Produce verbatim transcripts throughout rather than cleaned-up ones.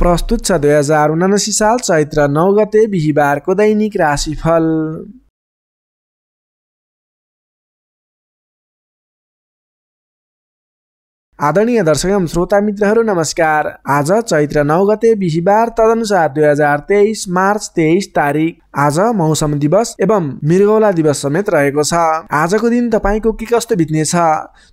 प्रस्तुत छ दुई हजार उनासी साल चैत्र नौ गते बिहीबारको दैनिक राशिफल। आदरणीय दर्शक एवं श्रोता मित्रहरू नमस्कार। आज चैत्र नौ गते बिहीबार तदनुसार दुई हजार तेईस मार्च तेईस तारिक। आज मौसम दिवस एवं मृगौला दिवस समेत रहेको छ। आजको दिन तपाईको के कस्तो बित्नेछ,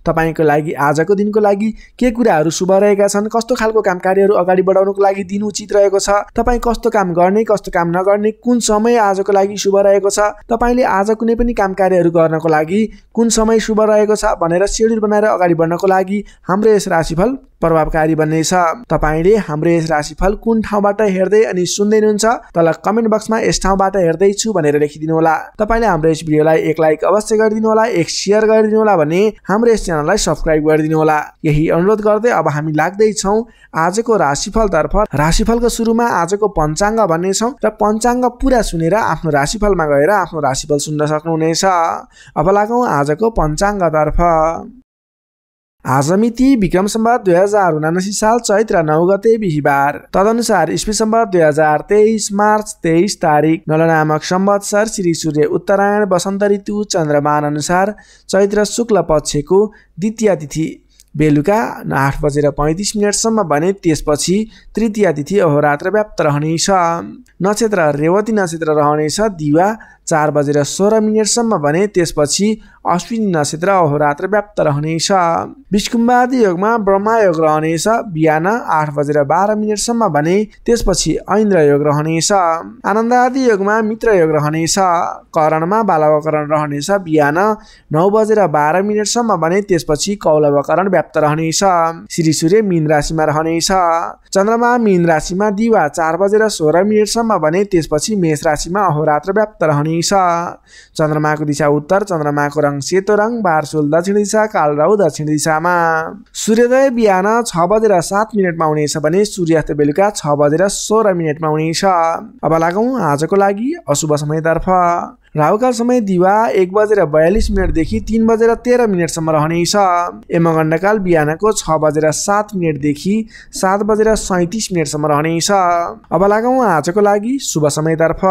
तपाईको लागि आजको दिनको लागि के कुराहरू शुभ रहेका छन्, कस्तो खालको काम कार्यहरू अगाडि बढाउनको लागि दिन उचित रहेको छ, तपाई कस्तो काम गर्ने कस्तो काम नगर्ने, कुन समय आजको लागि शुभ रहेको छ, तपाईले आज कुनै पनि काम कार्यहरू गर्नको लागि कुन समय शुभ रहेको छ भनेर शेड्युल बनाएर अगाडि बढ्नको लागि हाम्रो यस राशिफल प्रभावकारी बन्नेछ। तपाईले हाम्रो यस राशिफल कुन ठाउँबाट हेर्दै अनि सुन्दै हुनुहुन्छ तल कमेन्ट बक्समा यस ठाउँबाट हेर्दै छु भनेर लेखिदिनु होला। तपाईले हाम्रो यस भिडियोलाई एक लाइक अवश्य गरिदिनु होला, एक शेयर गरिदिनु होला भने हाम्रो यस च्यानललाई सब्स्क्राइब गरिदिनु होला। यही अनुरोध गर्दै अब हामी लाग्दै छौं आजको राशिफल तर्फ। राशिफलको सुरुमा आजको पञ्चाङ्ग भन्ने छौं र पञ्चाङ्ग पूरा सुनेर आफ्नो राशिफलमा गएर आफ्नो राशिफल सुन्न सक्नुहुनेछ। अब लागौं आजको पञ्चाङ्ग तर्फ। आज मिति विक्रम सम्वत दुई हजार उनासी साल चैत्र नौ गते बिहीबार, तदनुसार ईस्वी सम्वत दुई हजार तेईस मार्च तेईस तारिक। नलनामक संवत्सर श्री सूर्य उत्तरायण वसंत ऋतु चंद्रमान अनुसार चैत्र शुक्ल पक्षको द्वितीय तिथि बेलुका आठ बजेर पैंतीस मिनटसम्म भने त्यसपछि तृतीय तिथि अहोरात्र व्याप्त रहनेछ। नक्षत्र रेवती नक्षत्र रहनेछ। दिवा चार बजेर सोह्र मिनटसम्म भने त्यसपछि अश्विनी नक्षत्र अहोरात्र व्याप्त रहनेछ। विष्कुम्बादी योगमा ब्रह्मायोग रहनेछ। बिहान आठ बजेर बाह्र मिनटसम्म भने त्यसपछि ऐन्द्र योग रहनेछ। आनन्दादि योगमा मित्र योग रहनेछ। करणमा बालवकरण रहनेछ। बिहान नौ बजेर बाह्र मिनटसम्म भने त्यसपछि कौलवकरण व्याप्त रहनेछ। श्री सूर्य मीन राशिमा रहनेछ। चन्द्रमा मीन राशिमा दिवा चार बजेर सोह्र मिनटसम्म भने त्यसपछि मेष राशिमा अहोरात्र व्याप्त रहनेछ। चंद्रमा को दिशा उत्तर, चंद्रमा को रंग सेतो रंग, बारसोल दक्षिण दिशा, कालराहु दक्षिण दिशा में। सूर्योदय बिहान छ बजेर सात मिनट में हुनेछ भने सूर्यास्त बेलुका छ बजेर सोह्र मिनट में हुनेछ। अब लागौं आजको लागि अशुभ समयतर्फ। राहुकाल समय दिवा एक बजेर बयालीस मिनटदेखि तीन बजेर तेह्र मिनटसम्म रहनेछ। यमगण्डकाल बिहानको छ बजेर सात मिनटदेखि सात बजेर सैँतिस मिनटसम्म रहनेछ। अब लागौँ आजको लागि शुभ समयतर्फ।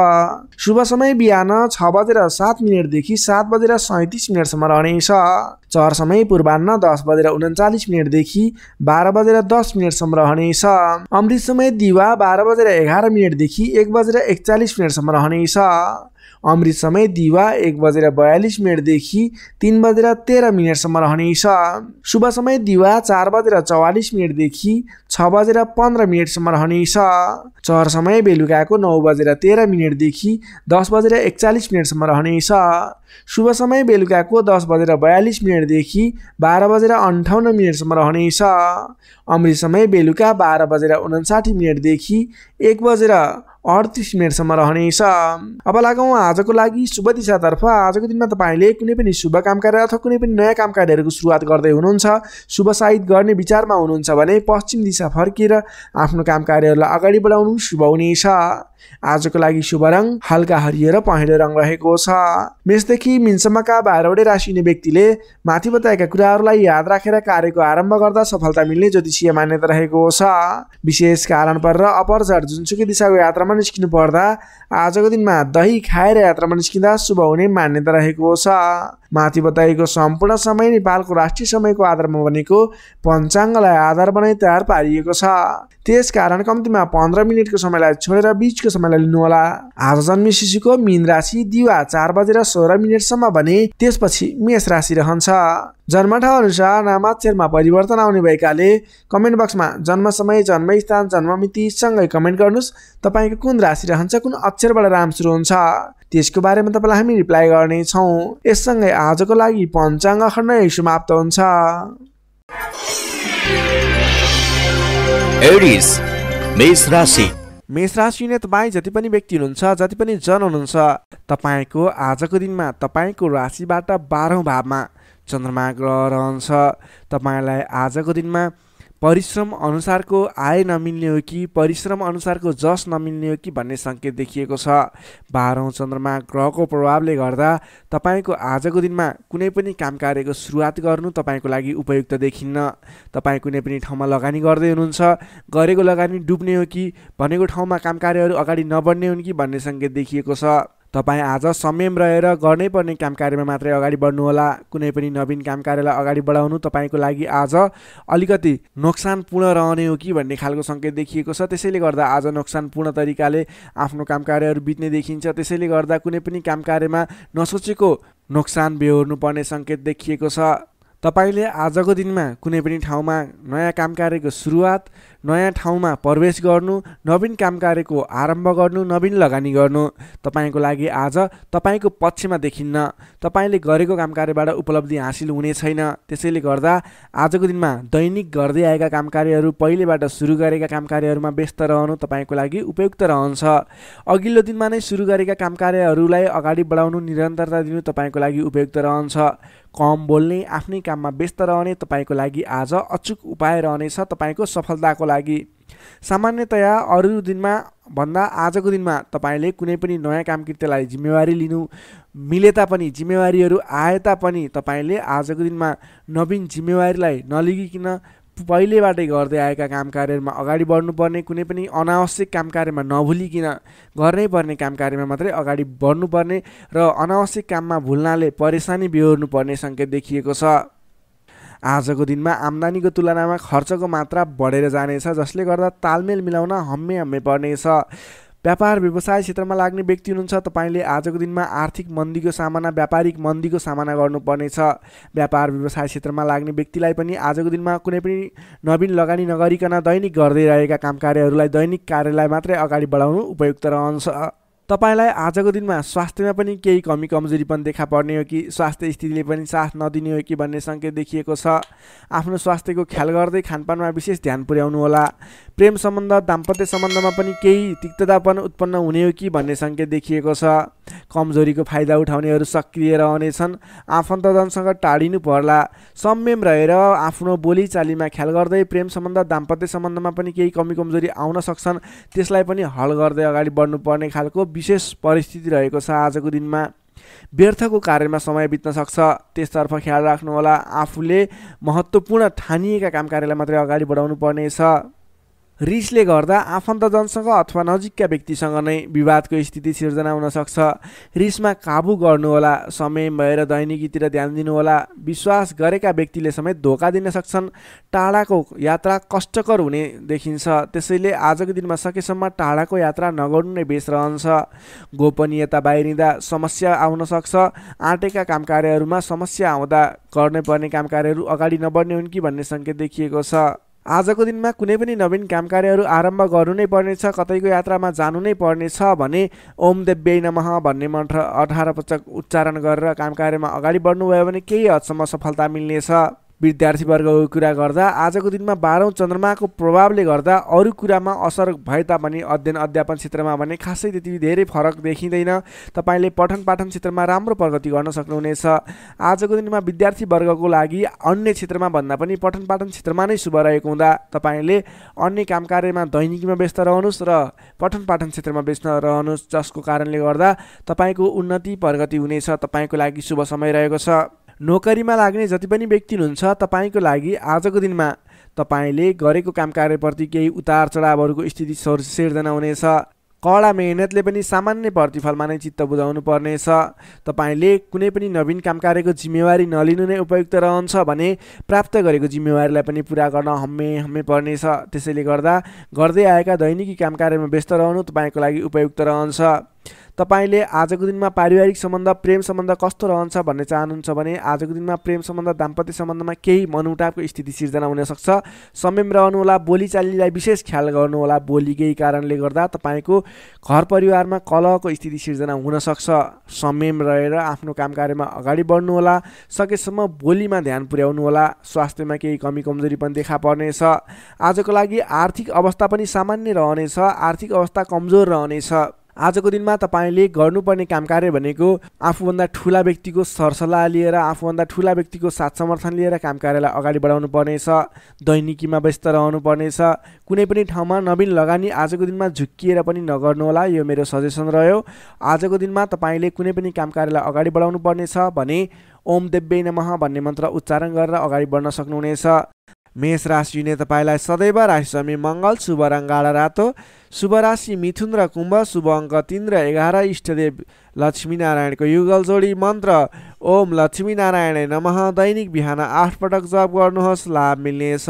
शुभ समय बिहान छ बजेर सात मिनटदेखि सात बजेर सैँतिस मिनटसम्म रहनेछ। चहर समय पूर्वान्न दस बजेर उन्चालिस मिनटदेखि बाह्र बजेर दस मिनटसम्म रहनेछ। अमृत समय दिवा बाह्र बजेर एघार मिनटदेखि एक बजेर एकचालिस मिनटसम्म रहनेछ। अमृत समय दिवा एक बजेर बयालीस मिनटदेखि तीन बजेर तेह्र मिनटसम्म रहनेछ। शुभ समय दिवा चार बजेर चौवालीस मिनटदेखि छ बजेर पन्ध्र मिनटसम्म रहनेछ। चहर समय बेलुकाको नौ बजेर तेह्र मिनटदेखि दस बजेर एकचालिस मिनटसम्म रहनेछ। शुभ समय बेलुकाको दस बजेर बयालीस मिनटदेखि बाह्र बजेर अन्ठाउन्न मिनटसम्म रहनेछ। अमृत समय बेलुका बाह्र बजेर उनन्साठी मिनटदेखि एक बजेर अडतिस मिनटसम्म रहनेछ। अब लागौँ आजको लागि शुभ दिशातर्फ। आजको दिनमा तपाईँले कुनै पनि शुभ काम कार्य अथवा कुनै पनि नयाँ काम कार्यहरूको सुरुवात गर्दै हुनुहुन्छ, शुभ साइत गर्ने विचारमा हुनुहुन्छ भने पश्चिम दिशा फर्किएर आफ्नो काम कार्यहरूलाई अगाडि बढाउनु शुभ हुनेछ। आजको लागि शुभ रङ हल्का हरियो र पहेँलो रङ रहेको छ। मेषदेखि मिनसम्मका बाह्रवटै राशि हुने व्यक्तिले माथि बताएका कुराहरूलाई याद राखेर कार्यको आरम्भ गर्दा सफलता मिल्ने ज्योतिषीय मान्यता रहेको छ। विशेष कारण परेर अपरझट जुनसुकै दिशाको यात्रामा निस्किनु पर्दा आजको दिनमा दही खाएर यात्रामा निस्किँदा शुभ हुने मान्यता रहेको छ। माथि बताइएको सम्पूर्ण समय नेपालको राष्ट्रिय समयको आधारमा बनेको पञ्चाङ्गलाई आधार बनाई तयार पारिएको छ। त्यसकारण कम्तीमा पन्ध्र मिनटको समयलाई छोडेर बिचको समयलाई लिनुहोला। आज जन्मे शिशुको मीन राशि दिवा चार बजेर सोह्र मिनटसम्म भने त्यसपछि मेष राशि रहन्छ। जन्मठाउँ अनुसार नामाक्षरमा परिवर्तन आउने भएकाले कमेन्ट बक्समा जन्म समय, जन्म स्थान, जन्म मिति सँगै कमेन्ट गर्नुहोस्। तपाईँको कुन राशि रहन्छ, कुन अक्षरबाट नाम सुरु हुन्छ त्यसको बारेमा तपाईँलाई हामी रिप्लाई गर्नेछौँ। यससँगै आजको लागि पञ्चाङ्ग खण्ड यही समाप्त हुन्छ। एरिस मेष राशि। मेष राशि नै तपाईँ जति पनि व्यक्ति हुनुहुन्छ, जति पनि जन हुनुहुन्छ, तपाईँको आजको दिनमा तपाईँको राशिबाट बाह्रौँ भावमा चन्द्रमा ग्रह रहन्छ। तपाईँलाई आजको दिनमा परिश्रम अनुसार को आय नमिलने हो कि परिश्रम अनुसार को जस नमिलने हो कि भन्ने संकेत देखिएको छ। बाह्रौं चन्द्रमा ग्रह को प्रभावले गर्दा तपाईको आजको दिनमा कुनै पनि काम कार्यको सुरुवात गर्नु तपाईको लागि उपयुक्त देखिन्न। तपाई कुनै पनि ठाउँमा लगानी गर्दै हुनुहुन्छ, गरेको लगानी डुब्ने हो कि भनेको ठाउँमा काम कार्यहरू अगाडि नबढ्ने हुन् कि भन्ने संकेत देखिएको छ। तपाई आज संयम रहेर गर्नै पर्ने काम कार्यमा मात्रै अगाडि बढ्नु होला। कुनै पनि नवीन काम कार्यलाई अगाडि बढाउनु तपाईको लागि आज अलिकति नोक्सानपूर्ण रहने हो कि भन्ने खालको संकेत देखिएको छ। त्यसैले गर्दा आज नोक्सानपूर्ण तरिकाले आफ्नो काम कार्यहरू बित्ने देखिन्छ। त्यसैले गर्दा कुनै पनि काम कार्यमा नसोचेको नोक्सान बेहोर्नु पर्ने संकेत देखिएको छ। तपाईले आजको दिनमा कुनै पनि ठाउँमा नयाँ काम कार्यको सुरुवात, नयाँ ठाउँमा प्रवेश गर्नु, नवीन काम कार्यको आरम्भ गर्नु, नवीन लगानी गर्नु तपाईको लागि आज तपाईको पक्षमा देखिन्न। तपाईले गरेको काम कार्यबाट उपलब्धि हासिल हुने छैन। त्यसैले गर्दा आजको दिनमा दैनिक गर्दै आएका काम कार्यहरू, पहिलेबाट सुरु गरेका काम कार्यहरूमा व्यस्त रहनु तपाईको लागि उपयुक्त रहन्छ। अघिल्लो दिनमा नै सुरु गरेका काम कार्यहरूलाई अगाडि बढाउनु, निरन्तरता दिनु तपाईको लागि उपयुक्त रहन्छ। कम बोल्ने, आफ्नै काममा व्यस्त रहने तपाईको लागि आज अचूक उपाय रहनेछ तपाईको सफलताको लागि। सामान्यतया अरू दिनमा भन्दा आजको दिनमा तपाईले कुनै पनि नयाँ कामकृत्यलाई जिम्मेवारी लिनु मिले तापनि, जिम्मेवारीहरू आए तापनि तपाईले आजको दिनमा नवीन जिम्मेवारीलाई नलिगिकन पहिलेबाटै गर्दै आएका काम कार्यमा अगाडि बढ्नुपर्ने, कुनै पनि अनावश्यक काम कार्यमा नभुलिकन गर्नै पर्ने काम कार्यमा मात्रै अगाडि बढ्नुपर्ने र अनावश्यक काममा भुल्नाले परेशानी बेहोर्नुपर्ने संकेत देखिएको छ। आजको दिनमा आम्दानीको तुलनामा खर्चको मात्रा बढेर जानेछ, जसले गर्दा तालमेल मिलाउन हम्मे हम्मे पर्नेछ। व्यापार व्यवसाय क्षेत्रमा लाग्ने व्यक्ति हुनुहुन्छ तपाईले आजको दिनमा आर्थिक मन्दीको सामना, व्यापारिक मन्दीको सामना गर्नुपर्नेछ। व्यापार व्यवसाय क्षेत्रमा लाग्ने व्यक्तिलाई पनि आजको दिनमा कुनै पनि नवीन लगानी नगरिकन दैनिक गर्दै रहेका काम कार्यहरूलाई दैनिक कार्यलाई मात्रै अगाडि बढाउनु उपयुक्त रहन्छ। तपाईलाई आजको दिनमा स्वास्थ्यमा पनि केही कमी कमजोरी पनि देखा पर्ने हो कि, स्वास्थ्य स्थितिले पनि साथ नदिने हो कि भन्ने संकेत देखिएको छ। आफ्नो स्वास्थ्यको ख्याल गर्दै खानपानमा विशेष ध्यान पुर्याउनु होला। प्रेम सम्बन्ध, दाम्पत्य सम्बन्धमा पनि केही तिक्ततापन उत्पन्न हुने हो कि भन्ने संकेत देखिएको छ। कमजोरीको फाइदा उठाउनेहरू सक्रिय रहनेछन्। आफन्तजनसँग टाढिनु पर्ला। संयम रहेर आफ्नो बोलीचालीमा ख्याल गर्दै प्रेम सम्बन्ध, दाम्पत्य सम्बन्धमा पनि केही कमी कमजोरी आउन सक्छन्, त्यसलाई पनि हल गर्दै अगाडि बढ्नुपर्ने खालको विशेष परिस्थिति रहेको छ। आजको दिनमा व्यर्थको कार्यमा समय बित्न सक्छ, त्यसतर्फ ख्याल राख्नुहोला। आफूले महत्त्वपूर्ण ठानिएका काम कार्यलाई मात्रै अगाडि बढाउनु पर्नेछ। रिसले गर्दा आफन्तजनसँग अथवा नजिकका व्यक्तिसँग नै विवादको स्थिति सिर्जना हुन सक्छ। रिसमा काबु गर्नुहोला। समय भएर दैनिकीतिर ध्यान दिनुहोला। विश्वास गरेका व्यक्तिले समेत धोका दिन सक्छन्। टाढाको यात्रा कष्टकर हुने देखिन्छ। त्यसैले आजको दिनमा सकेसम्म टाढाको यात्रा नगर्नु नै बेस रहन्छ। गोपनीयता बाहिरिँदा समस्या आउन सक्छ। आँटेका काम कार्यहरूमा समस्या आउँदा गर्नुपर्ने काम कार्यहरू अगाडि नबढ्ने हुन् कि भन्ने सङ्केत देखिएको छ। आजको दिनमा कुनै पनि नवीन काम कार्यहरू आरम्भ गर्नु नै पर्नेछ। कतैको यात्रामा जानु नै पर्नेछ भने ओम देव्यै नमः भन्ने मन्त्र अठार पटक उच्चारण गरेर काम कार्यमा अगाडि बढ्नुभयो भने केही हदसम्म सफलता मिल्नेछ। विद्यार्थीवर्गको कुरा गर्दा आजको दिनमा बाह्रौं चन्द्रमाको प्रभावले गर्दा अरू कुरामा असर भए तापनि अध्ययन अध्यापन क्षेत्रमा भने खासै त्यति धेरै फरक देखिँदैन। तपाईले पठन पाठन क्षेत्रमा राम्रो प्रगति गर्न सक्नुहुनेछ। आजको दिनमा विद्यार्थीवर्गको लागि अन्य क्षेत्रमा भन्दा पनि पठन पाठन क्षेत्रमा नै शुभ रहेको हुँदा तपाईले अन्य काम कार्यमा दैनिकीमा व्यस्त रहनुहोस् र पठन पाठन क्षेत्रमा व्यस्त रहनुहोस्, जसको कारणले गर्दा तपाईको उन्नति प्रगति हुनेछ। तपाईको लागि शुभ समय रहेको छ। नोकरीमा लाग्ने जति पनि व्यक्ति हुनुहुन्छ तपाईको लागि आजको दिनमा तपाईले गरेको काम कार्यप्रति केही उतार चढावहरूको स्थिति सिर्जना हुनेछ। कडा मेहनतले पनि सामान्य प्रतिफलमा नै चित्त बुझाउनु पर्नेछ। तपाईले कुनै पनि नवीन काम कार्यको जिम्मेवारी नलिनु नै उपयुक्त रहन्छ भने प्राप्त गरेको जिम्मेवारीलाई पनि पुरा गर्न हम्मे हम्मे पर्नेछ। त्यसैले गर्दा गर्दै आएका दैनिकी काम कार्यमा व्यस्त रहनु तपाईँको लागि उपयुक्त रहन्छ। तपाईले आजको दिनमा पारिवारिक सम्बन्ध, प्रेम सम्बन्ध कस्तो रहन्छ भन्ने चाहनुहुन्छ भने आजको दिनमा प्रेम सम्बन्ध, दाम्पत्य सम्बन्धमा केही मनमुटावको स्थिति सिर्जना हुनसक्छ। संयम रहनुहोला। बोलीचालीलाई विशेष ख्याल गर्नुहोला। बोलीकै कारणले गर्दा तपाईँको घर परिवारमा कलहको स्थिति सिर्जना हुनसक्छ। संयम रहेर आफ्नो काम कार्यमा अगाडि बढ्नुहोला। सकेसम्म बोलीमा ध्यान पुर्याउनुहोला। स्वास्थ्यमा केही कमी कमजोरी पनि देखा पर्नेछ। आजको लागि आर्थिक अवस्था पनि सामान्य रहनेछ। आर्थिक अवस्था कमजोर रहनेछ। आजको दिनमा तपाईले गर्नुपर्ने काम कार्य भनेको आफूभन्दा ठूला व्यक्तिको सरसल्लाह लिएर आफूभन्दा ठूला व्यक्तिको साथ समर्थन लिएर काम कार्यलाई अगाडि बढाउनु पर्नेछ। दैनिकीमा व्यस्त रहनु पर्नेछ। कुनै पनि ठाउँमा नवीन लगानी आजको दिनमा झुक्किएर पनि नगर्नु होला। यो मेरो सजेसन रह्यो। आजको दिनमा तपाईले कुनै पनि काम कार्यलाई अगाडि बढाउनु पर्नेछ भने ओम देव्यै नमः भन्ने मन्त्र उच्चारण गरेर अगाडि बढ्न सक्नुहुनेछ। मेष राशि ने तपाईलाई सदैव राशि स्वामी मंगल, शुभ रंग गाढा रातो, शुभ राशि मिथुन र कुम्भ, शुभ अंक तीन र एघार, इष्टदेव लक्ष्मीनारायण को युगल जोड़ी मंत्र ओम लक्ष्मीनारायण नमः दैनिक बिहान आठ पटक जप गर्नुहोस्। लाभ मिल्नेछ।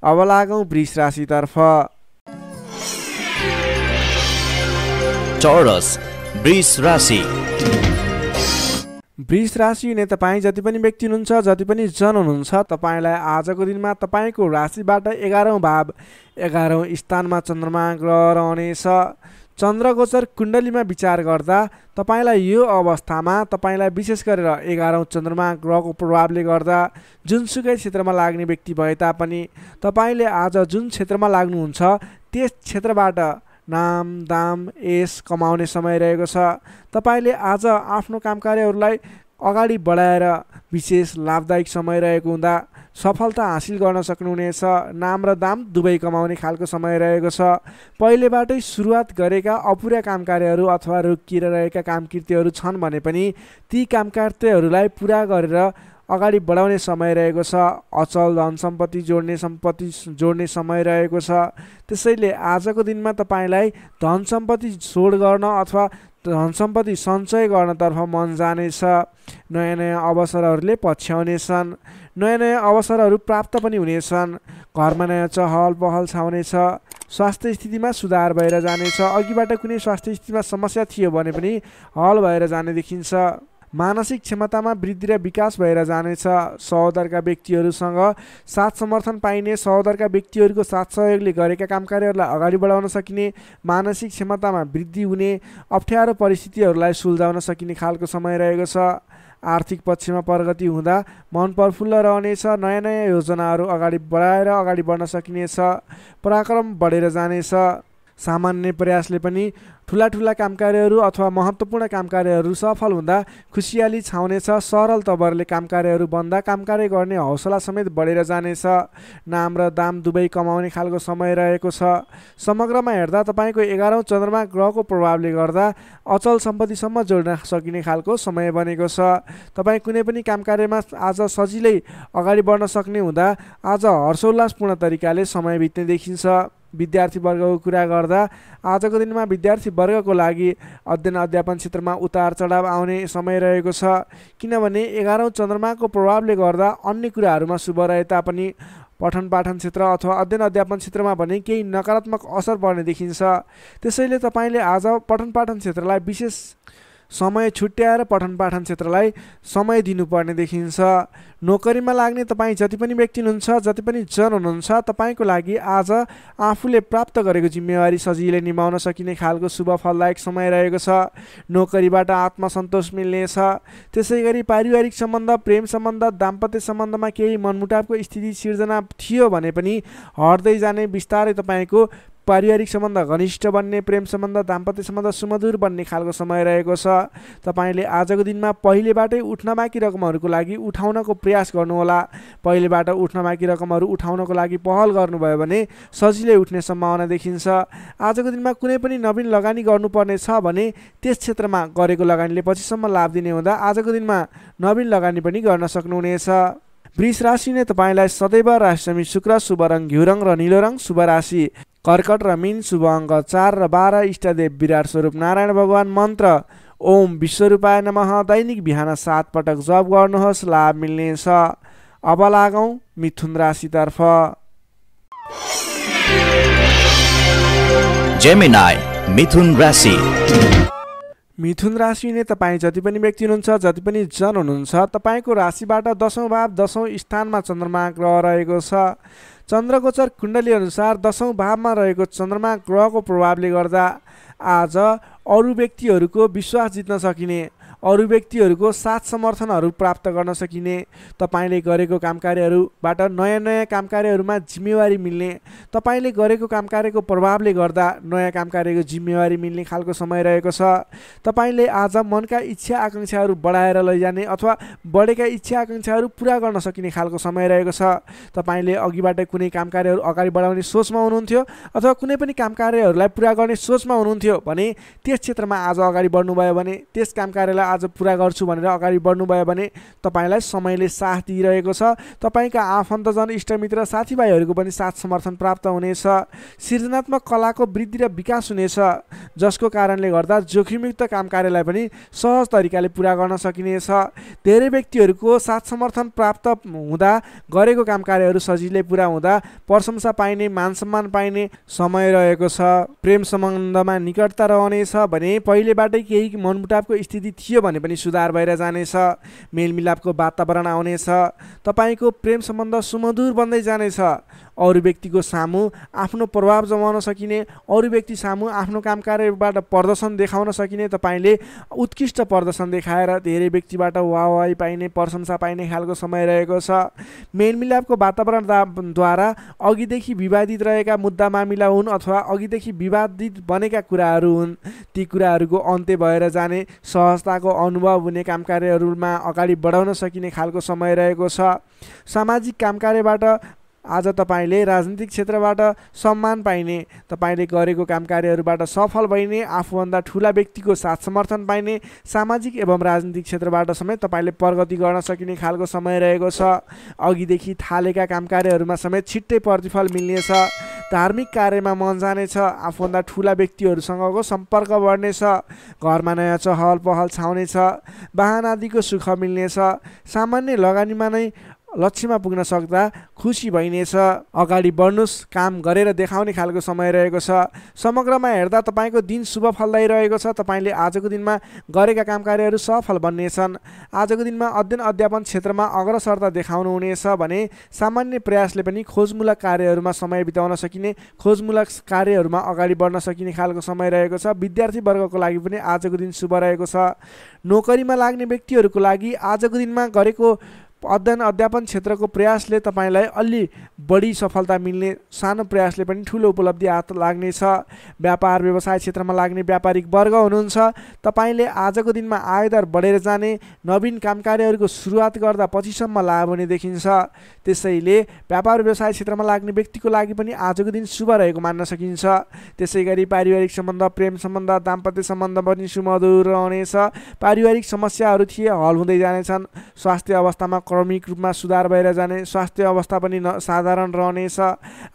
अब लागौं वृष राशितर्फ। चौरस वृष राशि। वृष राशि ने तपाईं जति पनि व्यक्ति हुनुहुन्छ, जति पनि जन हुनुहुन्छ, तपाईलाई आजको दिनमा तपाईको राशिबाट एघारौं भाव एघारौं स्थानमा चन्द्रमा ग्रह रहनेछ। चन्द्रगोचर कुण्डलीमा विचार गर्दा तपाईलाई यो अवस्थामा तपाईलाई विशेष गरेर एघारौं चन्द्रमा ग्रहको प्रभावले गर्दा जुनसुकै क्षेत्रमा लाग्ने व्यक्ति भए तापनि तपाईले आज जुन क्षेत्रमा लाग्नुहुन्छ त्यस क्षेत्रबाट नाम दाम यश कमाउने समय रहेको छ। तपाईले आज आफ्नो काम कार्यहरूलाई अगाडि बढाएर विशेष लाभदायक समय रहेको हुँदा सफलता हासिल गर्न सक्नुहुनेछ। नाम र दाम दुवै कमाउने खालको समय रहेको छ। पहिलेबाटै सुरुवात गरेका अपुरा काम कार्यहरू अथवा रोकिएर रहेका कामकृतिहरू छन् भने पनि ती कामकाजहरूलाई पूरा गरेर अगाडि बढाउने समय रहेको छ। अचल धन सम्पत्ति जोड्ने सम्पत्ति जोड्ने समय रहेको छ। त्यसैले आजको दिनमा तपाईलाई धन सम्पत्ति जोड गर्न अथवा धन सम्पत्ति सञ्चय गर्नतर्फ मन जानेछ। नयाँ नयाँ अवसरहरूले पछ्याउनेछन्। नयाँ नयाँ अवसरहरू प्राप्त पनि हुनेछन्। घरमा नयाँ चहल पहल छाउनेछ। स्वास्थ्य स्थितिमा सुधार भएर जानेछ। अघिबाट कुनै स्वास्थ्य स्थितिमा समस्या थियो भने पनि हल भएर जाने देखिन्छ। मानसिक क्षमतामा वृद्धि र विकास भएर जानेछ। सहोदरका व्यक्तिहरूसँग साथ समर्थन पाइने, सहोदरका व्यक्तिहरूको साथ सहयोगले गरेका काम कार्यहरूलाई अगाडि बढाउन सकिने, मानसिक क्षमतामा वृद्धि हुने, अप्ठ्यारो परिस्थितिहरूलाई सुल्झाउन सकिने खालको समय रहेको छ। आर्थिक पक्षमा प्रगति हुँदा मन प्रफुल्ल रहनेछ। नयाँ नयाँ योजनाहरू अगाडि बढाएर अगाडि बढ्न सकिनेछ। पराक्रम बढेर जानेछ। सामान्य प्रयासले पनि ठूला ठूला काम कार्यहरू अथवा महत्त्वपूर्ण काम कार्यहरू सफल हुँदा खुसियाली छाउनेछ। सरल तवरले काम कार्यहरू बन्दा काम कार्य गर्ने हौसला समेत बढेर जानेछ। नाम र दाम दुवै कमाउने खालको समय रहेको छ। समग्रमा हेर्दा तपाईँको एघारौं चन्द्रमा ग्रहको प्रभावले गर्दा अचल सम्पत्तिसम्म जोड्न सकिने खालको समय बनेको छ। तपाईँ कुनै पनि काम कार्यमा आज सजिलै अगाडि बढ्न सक्ने हुँदा आज हर्षोल्लासपूर्ण तरिकाले समय बित्ने देखिन्छ। विद्यार्थीवर्गको कुरा गर्दा आजको दिनमा विद्यार्थीवर्गको लागि अध्ययन अध्यापन क्षेत्रमा उतार चढाव आउने समय रहेको छ। किनभने एघारौं चन्द्रमाको प्रभावले गर्दा अन्य कुराहरूमा शुभ रहे तापनि पठन पाठन क्षेत्र अथवा अध्ययन अध्यापन क्षेत्रमा भने केही नकारात्मक असर पर्ने देखिन्छ। त्यसैले तपाईँले आज पठन पाठन क्षेत्रलाई विशेष समय छुट्याएर पठन पाठन क्षेत्रलाई समय दिनुपर्ने देखिन्छ। नोकरीमा लाग्ने तपाईँ जति पनि व्यक्ति हुनुहुन्छ, जति पनि जन हुनुहुन्छ, तपाईँको लागि आज आफूले प्राप्त गरेको जिम्मेवारी सजिलै निभाउन सकिने खालको शुभ फलदायक समय रहेको छ। नोकरीबाट आत्मसन्तोष मिल्नेछ। त्यसै गरी पारिवारिक सम्बन्ध, प्रेम सम्बन्ध, दाम्पत्य सम्बन्धमा केही मनमुटावको स्थिति सिर्जना थियो भने पनि हट्दै जाने। बिस्तारै तपाईँको पारिवारिक सम्बन्ध घनिष्ठ बन्ने, प्रेम सम्बन्ध दाम्पत्य सम्बन्ध सुमधुर बन्ने खालको समय रहेको छ। तपाईले आजको दिनमा पहिलेबाटै उठ्न बाँकी रकमहरूको लागि उठाउनको प्रयास गर्नुहोला। पहिलेबाट उठ्न बाँकी रकमहरू उठाउनको लागि पहल गर्नुभयो भने सजिलै उठ्ने सम्भावना देखिन्छ। आजको दिनमा कुनै पनि नवीन लगानी गर्नुपर्ने छ भने त्यस क्षेत्रमा गरेको लगानीले पछिसम्म लाभ दिने हुँदा आजको दिनमा नवीन लगानी पनि गर्न सक्नुहुनेछ। वृष राशि ने तपाईलाई सदैव राशिस्वामी शुक्र, शुभ रङ घिउ रङ र नीलो रङ, शुभ राशि कर्कट र मीन, शुभ अंक चार र बाह्र, इष्टदेव विराट स्वरूप नारायण भगवान मन्त्र ओम विश्वरूपाय नमः दैनिक बिहान सात पटक जप गर्नुहोस्। लाभ मिल्नेछ। अब लागौं मिथुन राशितर्फ। जेमिनाई मिथुन राशि। मिथुन राशि ने तपाईं जति पनि व्यक्ति हुनुहुन्छ, जति पनि जन हुनुहुन्छ, तपाईँको राशिबाट दशौं भाव दशौं स्थानमा चन्द्रमा ग्रह रहेको छ। चन्द्रगोचर कुण्डली अनुसार दशौं भावमा रहेको चन्द्रमा ग्रहको प्रभावले गर्दा आज अरू व्यक्तिहरूको विश्वास जित्न सकिने, अरु व्यक्तिहरुको साथ समर्थनहरु प्राप्त गर्न सकिने, तपाईले गरेको कामकार्यहरुबाट नयाँ नयाँ कामकार्यहरुमा जिम्मेवारी मिल्ने, तपाईले गरेको कामकार्यको प्रभावले गर्दा नयाँ कामकार्यको जिम्मेवारी मिल्ने खालको समय रहेको छ। तपाईले आज मनका इच्छा आकांक्षाहरु बढाएर लैजाने अथवा बढेका इच्छा आकांक्षाहरु पूरा गर्न सकिने खालको समय रहेको छ। तपाईले अघिबाट कुनै कामकार्यहरु अगाडि बढाउने सोचमा हुनुहुन्थ्यो अथवा कुनै पनि कामकार्यहरुलाई पूरा गर्ने सोचमा हुनुहुन्थ्यो भने त्यस क्षेत्रमा आज अगाडि बढ्नु भयो भने, त्यस कामकार्यलाई आज पूरा गर्छु भनेर अगाडि बढ्नु भयो भने तपाईलाई समयले साथ दिइरहेको छ। तपाईका आफन्तजन, इष्टमित्र, साथीभाइहरुको पनि साथ समर्थन प्राप्त हुनेछ। सृजनात्मक कलाको वृद्धि र विकास हुनेछ, जसको कारणले गर्दा जोखिमयुक्त कामकार्यलाई पनि सहज तरिकाले पूरा गर्न सकिनेछ। धेरै व्यक्तिहरुको साथ समर्थन प्राप्त हुँदा गरेको कामकार्यहरु सजिलै पूरा हुँदा प्रशंसा पाइने, मान सम्मान पाइने समय रहेको छ। प्रेम सम्बन्धमा निकटता रहनेछ भने पहिलेबाटै केही मनमुटावको स्थिति थियो भने पनि सुधार भएर जानेछ। मेलमिलापको वातावरण आउनेछ। तपाईको प्रेम सम्बन्ध सुमधुर बन्दै जानेछ। अरू व्यक्तिको सामु आफ्नो प्रभाव जमाउन सकिने, अरू व्यक्ति सामु आफ्नो कामकार्यबाट प्रदर्शन देखाउन सकिने, तपाईले उत्कृष्ट प्रदर्शन देखाएर धेरै व्यक्तिबाट वाहवाही पाइने, प्रशंसा पाइने खालको समय रहेको छ। मेलमिलापको वातावरणद्वारा अघिदेखि विवादित रहेका मुद्दा मामिला हुन् अथवा अघिदेखि विवादित बनेका कुराहरू हुन्, ती कुराहरूको अन्त्य भएर जाने, सहजताको अनुभव हुने, कामकार्यहरूमा अगाडि बढाउन सकिने खालको समय रहेको छ। सामाजिक कामकार्यबाट आज तपाईले राजनीतिक क्षेत्रबाट सम्मान पाइने, तपाईले गरेको कामकार्यहरूबाट सफल भइने, आफूभन्दा ठूला व्यक्तिको साथ समर्थन पाइने, सामाजिक एवं राजनीतिक क्षेत्रबाट समेत तपाईले प्रगति गर्न सकिने खालको समय रहेको छ। अघिदेखि थालेका कामकार्यहरूमा समेत छिट्टै प्रतिफल मिल्नेछ। धार्मिक कार्यमा मन जानेछ। आफूभन्दा ठूला व्यक्तिहरूसँगको सम्पर्क बढ्नेछ। घरमा नयाँ चहल पहल छाउनेछ। वाहन आदिको सुख मिल्नेछ। सामान्य लगानीमा नै लक्ष्यमा पुग्न सक्दा खुसी भइनेछ। अगाडि बढ्नुस्, काम गरेर देखाउने खालको समय रहेको छ। समग्रमा हेर्दा तपाईको दिन शुभ फलदायी रहेको छ। तपाईले आजको दिनमा गरेका कामकार्यहरू सफल बन्नेछन्। आजको दिनमा अध्ययन अध्यापन क्षेत्रमा अग्रसरता देखाउनुहुनेछ भने सामान्य प्रयासले पनि खोजमूलक कार्यहरूमा समय बिताउन सकिने, खोजमूलक कार्यहरूमा अगाडि बढ्न सकिने खालको समय रहेको छ। विद्यार्थीवर्गको लागि पनि आजको दिन शुभ रहेको छ। नोकरीमा लाग्ने व्यक्तिहरूको लागि आजको दिनमा गरेको अध्ययन अध्यापन क्षेत्रको प्रयासले तपाईलाई अलि बढी सफलता मिल्ने, सानो प्रयासले पनि ठूलो उपलब्धि हात लाग्नेछ। व्यापार व्यवसाय क्षेत्रमा लाग्ने व्यापारिक वर्ग हुनुहुन्छ। तपाईले आजको दिनमा आयदर बढेर जाने, नवीन कामकार्यहरूको सुरुवात गर्दा पछिसम्म लाभ हुने देखिन्छ। त्यसैले व्यापार व्यवसाय क्षेत्रमा लाग्ने व्यक्तिको लागि पनि आजको दिन शुभ रहेको मान्न सकिन्छ। त्यसैगरी पारिवारिक सम्बन्ध, प्रेम सम्बन्ध, दाम्पत्य सम्बन्ध पनि सुमधुर रहनेछ। पारिवारिक समस्याहरू थिए हल हुँदै जानेछन्। स्वास्थ्य अवस्थामा क्रमिक रूपमा सुधार भएर जाने, स्वास्थ्य अवस्था पनि साधारण रहनेछ।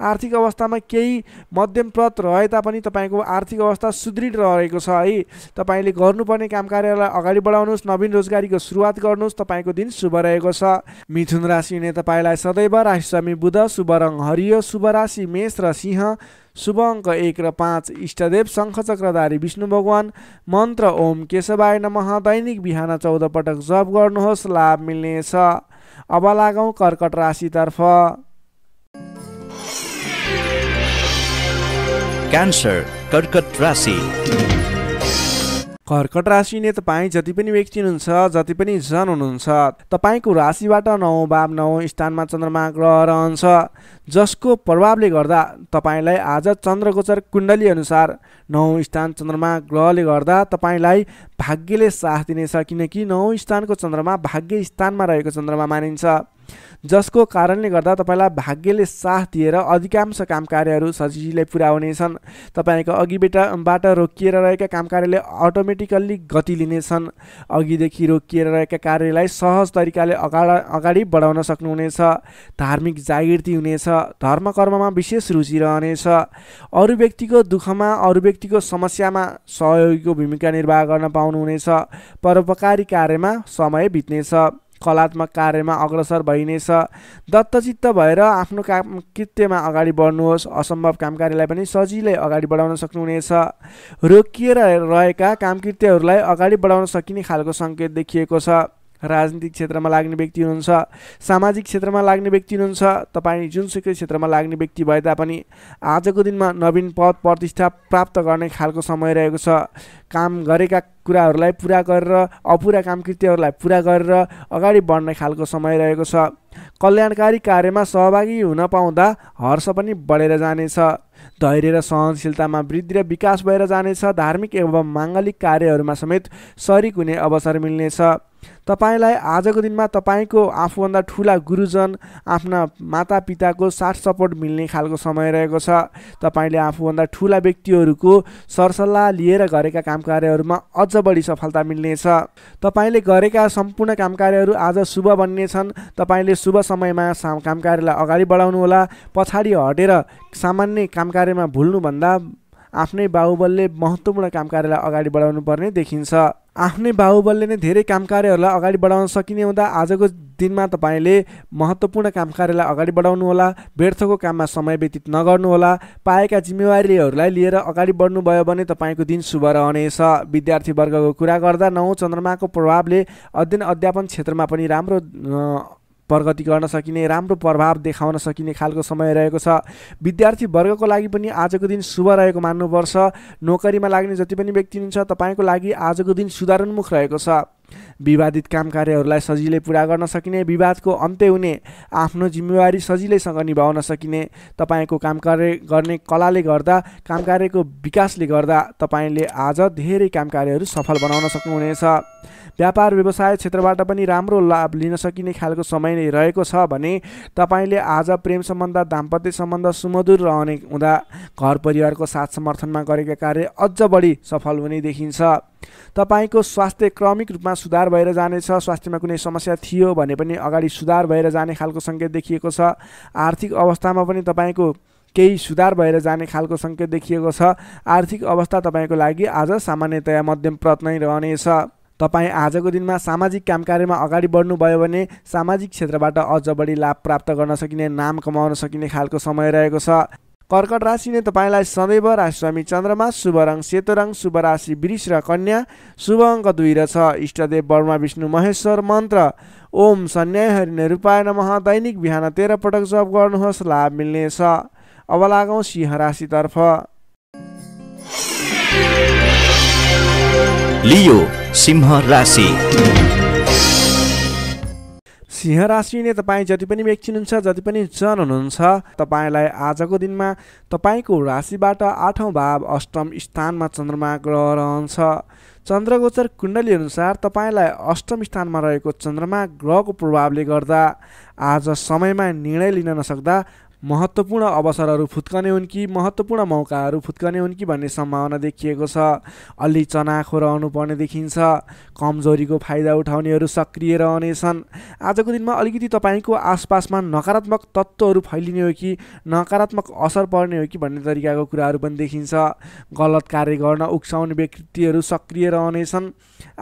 आर्थिक अवस्थामा केही मध्यमप्रत रहे तापनि तपाईको आर्थिक अवस्था सुदृढ रहेको छ है। तपाईले गर्नुपर्ने कामकार्यलाई अगाडि बढाउनुहोस्, नवीन रोजगारीको सुरुवात गर्नुहोस्। तपाईको दिन शुभ रहेको छ। मिथुन राशि हुने तपाईलाई सदैव राशि स्वामी बुध, शुभ रङ हरियो, शुभ राशि मेष र सिंह, शुभ अङ्क एक र पाँच, इष्टदेव शङ्खचक्रधारी विष्णु भगवान, मन्त्र ओम केशवाय नमः दैनिक बिहान चौध पटक जप गर्नुहोस्, लाभ मिल्नेछ। अब लागौं कर्कट राशितर्फ। क्यान्सर कर्कट राशि। कर्कट राशि ने तपाईं जति पनि व्यक्ति हुनुहुन्छ, जति पनि जन हुनुहुन्छ, तपाईको राशिबाट नौ भाव नौ स्थानमा चन्द्रमा ग्रह रहन्छ, जसको प्रभावले गर्दा तपाईलाई आज चन्द्र गोचर कुण्डली अनुसार नौ स्थान चन्द्रमा ग्रहले गर्दा तपाईलाई भाग्यले साथ दिनेछ। किनकि नौ स्थानको चन्द्रमा भाग्य स्थानमा रहेको चन्द्रमा मानिन्छ, जसको कारणले गर्दा तपाईलाई भाग्यले साथ दिएर अधिकांश कामकार्यहरू सजिलै पूरा हुनेछन्। तपाईको अघिबाट रोकिएर रहेका कामकार्यले अटोमेटिकल्ली गति लिनेछन्। अघिदेखि रोकिएर रहेका कार्यलाई सहज तरिकाले अगाडि अगाडि बढाउन सक्नुहुनेछ। धार्मिक जागृति हुनेछ। धर्म कर्ममा विशेष रुचि रहनेछ। अरू व्यक्तिको दुःखमा, अरू व्यक्तिको समस्यामा सहयोगीको भूमिका निर्वाह गर्न पाउनुहुनेछ। परोपकारी कार्यमा समय बित्नेछ। कलात्मक कार्यमा अग्रसर भइनेछ। दत्तचित्त भएर आफ्नो काम कृत्यमा अगाडि बढ्नुहोस्। असम्भव कामकार्यलाई पनि सजिलै अगाडि बढाउन सक्नुहुनेछ। रोकिएर रहेका कामकृत्यहरूलाई अगाडि बढाउन सकिने खालको सङ्केत देखिएको छ। राजनीतिक क्षेत्रमा लाग्ने व्यक्ति हुनुहुन्छ, सामाजिक क्षेत्रमा लाग्ने व्यक्ति हुनुहुन्छ, तपाईँ जुनसुकै क्षेत्रमा लाग्ने व्यक्ति भए तापनि आजको दिनमा नवीन पद प्रतिष्ठा प्राप्त गर्ने खालको समय रहेको छ। काम गरेका कुराहरूलाई पूरा गरेर अपूरा कामकृतिहरूलाई पूरा गरेर अगाडि बढ्ने खालको समय रहेको छ। कल्याणकारी कार्यमा सहभागी हुन पाउँदा हर्ष पनि बढेर जानेछ। धैर्य र सहनशीलतामा वृद्धि र विकास भएर जानेछ। धार्मिक एवं मांगलिक कार्यहरूमा समेत शरीक हुने अवसर मिल्नेछ। तपाईलाई आजको दिनमा तपाईको आफूभन्दा ठुला गुरुजन आफ्ना माता पिताको साथ सपोर्ट मिल्ने खालको समय रहेको छ। तपाईले आफूभन्दा ठुला व्यक्तिहरूको सरसल्लाह लिएर गरेका काम कार्यहरूमा अझ बढी सफलता मिल्नेछ। तपाईले गरेका सम्पूर्ण काम कार्यहरू आज शुभ बन्नेछन्। तपाईले शुभ समयमा काम कार्यलाई अगाडि बढाउनुहोला। पछाडि हटेर सामान्य काम कार्यमा भुल्नुभन्दा आफ्नै बाहुबलले महत्त्वपूर्ण काम कार्यलाई अगाडि बढाउनु पर्ने देखिन्छ। आफ्नै बाहुबलले नै धेरै काम कार्यहरूलाई अगाडि बढाउन सकिने हुँदा आजको दिनमा तपाईले महत्त्वपूर्ण काम कार्यलाई अगाडि बढाउनुहोला। व्यर्थको काममा समय व्यतीत नगर्नुहोला। पाएका जिम्मेवारीहरूलाई लिएर अगाडि बढ्नुभयो भने तपाईँको दिन शुभ रहनेछ। विद्यार्थी वर्गको कुरा गर्दा नौ चन्द्रमाको प्रभावले अध्ययन अध्यापन क्षेत्रमा पनि राम्रो प्रगति गर्न सकिने, राम्रो प्रभाव देखाउन सकिने खालको समय रहेको छ। विद्यार्थी वर्गको लागि पनि आजको दिन शुभ रहेको मान्नुपर्छ। नोकरीमा लाग्ने जति पनि व्यक्ति हुनुहुन्छ तपाईको लागि आजको दिन सुधारोन्मुख रहेको छ। विवादित काम कार्यहरूलाई सजिलै पूरा गर्न सकिने, विवादको अन्त्य हुने, आफ्नो जिम्मेवारी सजिलैसँग निभाउन सकिने, तपाईको काम कार्य गर्ने कलाले गर्दा, काम कार्यको विकासले गर्दा तपाईले आज धेरै काम कार्यहरू सफल बनाउन सक्नुहुनेछ। व्यापार व्यवसाय क्षेत्रबाट पनि राम्रो लाभ लिन सकिने खालको समय नै रहेको छ भने तपाईले आज प्रेम सम्बन्ध, दाम्पत्य सम्बन्ध सुमधुर रहने हुँदा घर परिवारको साथ समर्थनमा गरेका कार्य अझ बढी सफल हुने देखिन्छ। तपाईको स्वास्थ्य क्रमिक रूपमा सुधार भएर जानेछ। स्वास्थ्यमा कुनै समस्या थियो भने पनि अगाडि सुधार भएर जाने खालको सङ्केत देखिएको छ। आर्थिक अवस्थामा पनि तपाईको केही सुधार भएर जाने खालको सङ्केत देखिएको छ। आर्थिक अवस्था तपाईँको लागि आज सामान्यतया मध्यमप्रत नै रहनेछ। तपाईँ आजको दिनमा सामाजिक काम कार्यमा अगाडि बढ्नुभयो भने सामाजिक क्षेत्रबाट अझ बढी लाभ प्राप्त गर्न सकिने, नाम कमाउन सकिने खालको समय रहेको छ। कर्कट राशि ने तपाईलाई सदैव राशिस्वामी चन्द्रमा, शुभ रङ सेतो रङ, शुभ राशि वृष र कन्या, शुभ अङ्क दुई र छ। इष्टदेव ब्रह्मा विष्णु महेश्वर। मन्त्र ओम सन्याय हरिणे रूपाय नमः। दैनिक बिहान तेह्र पटक जप गर्नुहोस्, लाभ मिल्नेछ। अब लागौँ सिंह राशितर्फ। लियो सिंह राशि। सिंह राशि ने तपाईं जति पनि व्यक्ति हुनुहुन्छ, जति पनि जन हुनुहुन्छ, तपाईलाई आजको दिनमा तपाईको राशिबाट आठौँ भाव अष्टम स्थानमा चन्द्रमा ग्रह रहन्छ। चन्द्रगोचर कुण्डली अनुसार तपाईलाई अष्टम स्थानमा रहेको चन्द्रमा ग्रहको प्रभावले गर्दा आज समयमा निर्णय लिन नसक्दा महत्त्वपूर्ण अवसरहरू फुत्कने हुन् कि महत्त्वपूर्ण मौकाहरू फुत्कने हुन् कि भन्ने सम्भावना देखिएको छ। अलि चनाखो रहनु पर्ने देखिन्छ। कमजोरीको फाइदा उठाउनेहरू सक्रिय रहनेछन्। आजको दिनमा अलिकति तपाईँको आसपासमा नकारात्मक तत्त्वहरू फैलिने हो कि नकारात्मक असर पर्ने हो कि भन्ने तरिकाको कुराहरू पनि देखिन्छ। गलत कार्य गर्न उक्साउने व्यक्तिहरू सक्रिय रहनेछन्।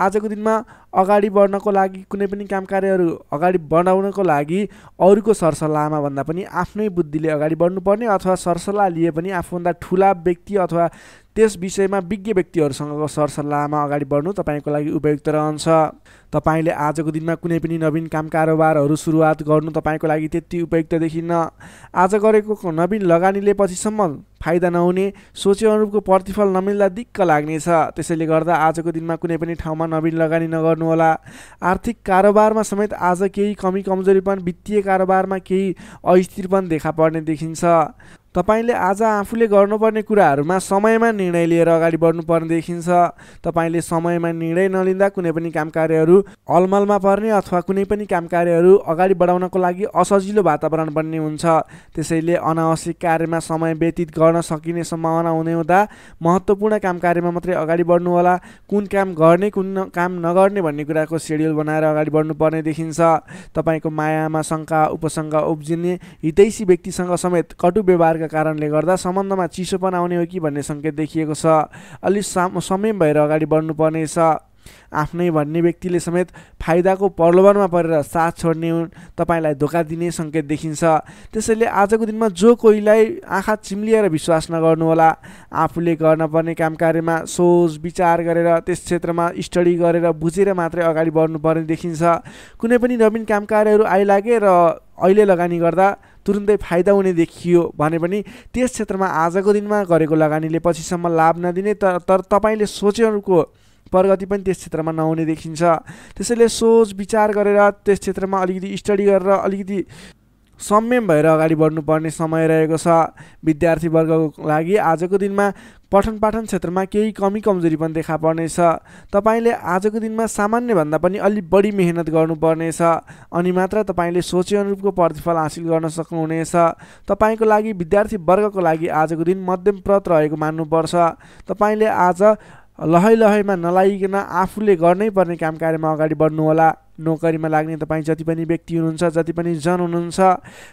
आजको दिनमा अगाडि बढ्नको लागि, कुनै पनि काम कार्यहरू अगाडि बढाउनको लागि अरूको सरसल्लाहमा भन्दा पनि आफ्नै बुद्धिले अगाडि बढ्नुपर्ने अथवा सरसल्लाह लिए पनि आफूभन्दा ठुला व्यक्ति अथवा त्यस विषयमा विज्ञ व्यक्तिहरूसँगको सरसल्लाहमा अगाडि बढ्नु तपाईँको लागि उपयुक्त रहन्छ। तपाईँले आजको दिनमा कुनै पनि नवीन काम कारोबारहरू सुरुवात गर्नु तपाईँको लागि त्यति उपयुक्त देखिन्न। आज गरेको नवीन लगानीले पछिसम्म फाइदा नहुने, सोचेअनुरूपको प्रतिफल नमिल्दा दिक्क लाग्नेछ। त्यसैले गर्दा आजको दिनमा कुनै पनि ठाउँमा नवीन लगानी नगर्नुहोला। आर्थिक कारोबारमा समेत आज केही कमी कमजोरीपन, वित्तीय कारोबारमा केही अस्थिरपन देखा पर्ने देखिन्छ। तपाईले आज आफूले गर्नुपर्ने कुराहरूमा समयमा निर्णय लिएर अगाडि बढ्नुपर्ने देखिन्छ। तपाईले समयमा निर्णय नलिँदा कुनै पनि काम कार्यहरू अलमलमा पर्ने अथवा कुनै पनि काम कार्यहरू अगाडि बढाउनको लागि असजिलो वातावरण बन्ने हुन्छ। त्यसैले अनावश्यक कार्यमा समय व्यतीत गर्न सकिने सम्भावना हुने हुँदा महत्त्वपूर्ण काम कार्यमा मात्रै अगाडि बढ्नुहोला। कुन काम गर्ने, कुन काम नगर्ने भन्ने कुराको सेड्युल बनाएर अगाडि बढ्नुपर्ने देखिन्छ। तपाईँको मायामा शङ्का उपशङ्का उब्जिने, हितैषी व्यक्तिसँग समेत कटु व्यवहारका कारणले गर्दा सम्बन्धमा चिसोपन आउने हो कि भन्ने सङ्केत देखिएको छ। अलि समय भएर अगाडि बढ्नुपर्ने छ। आफ्नै भन्ने व्यक्तिले समेत फाइदाको प्रलोभनमा परेर साथ छोड्ने हुन्, तपाईँलाई धोका दिने सङ्केत देखिन्छ। त्यसैले आजको दिनमा जो कोहीलाई आँखा चिम्लिएर विश्वास नगर्नुहोला। आफूले गर्नुपर्ने काम कार्यमा सोच विचार गरेर, त्यस क्षेत्रमा स्टडी गरेर, बुझेर मात्रै अगाडि बढ्नुपर्ने देखिन्छ। कुनै पनि नवीन काम कार्यहरू आइलागे र अहिले लगानी गर्दा तुरुन्तै फाइदा हुने देखियो भने पनि त्यस क्षेत्रमा आजको दिनमा गरेको लगानीले पछिसम्म लाभ नदिने, तर तपाईँले सोचेहरूको प्रगति पनि त्यस क्षेत्रमा नहुने देखिन्छ। त्यसैले सोच विचार गरेर त्यस क्षेत्रमा अलिकति स्टडी गरेर अलिकति संयम भएर अगाडि बढ्नुपर्ने समय रहेको छ। विद्यार्थीवर्गको लागि आजको दिनमा पठन पाठन क्षेत्रमा केही कमी कमजोरी पनि देखा पर्नेछ। तपाईले आजको दिनमा सामान्य भन्दा पनि अलि बढी मेहनत गर्नुपर्नेछ, अनि मात्र तपाईले सोचे अनुरूपको प्रतिफल हासिल गर्न सक्नुहुनेछ। तपाईको लागि विद्यार्थीवर्गको लागि आजको दिन मध्यमप्रत रहेको मान्नुपर्छ। तपाईले आज लहै लहैमा नलागिकन आफूले गर्नै पर्ने काम कार्यमा अगाडि बढ्नु होला। नोकरीमा लाग्ने तपाई जति पनि व्यक्ति हुनुहुन्छ, जति पनि जन हुनुहुन्छ,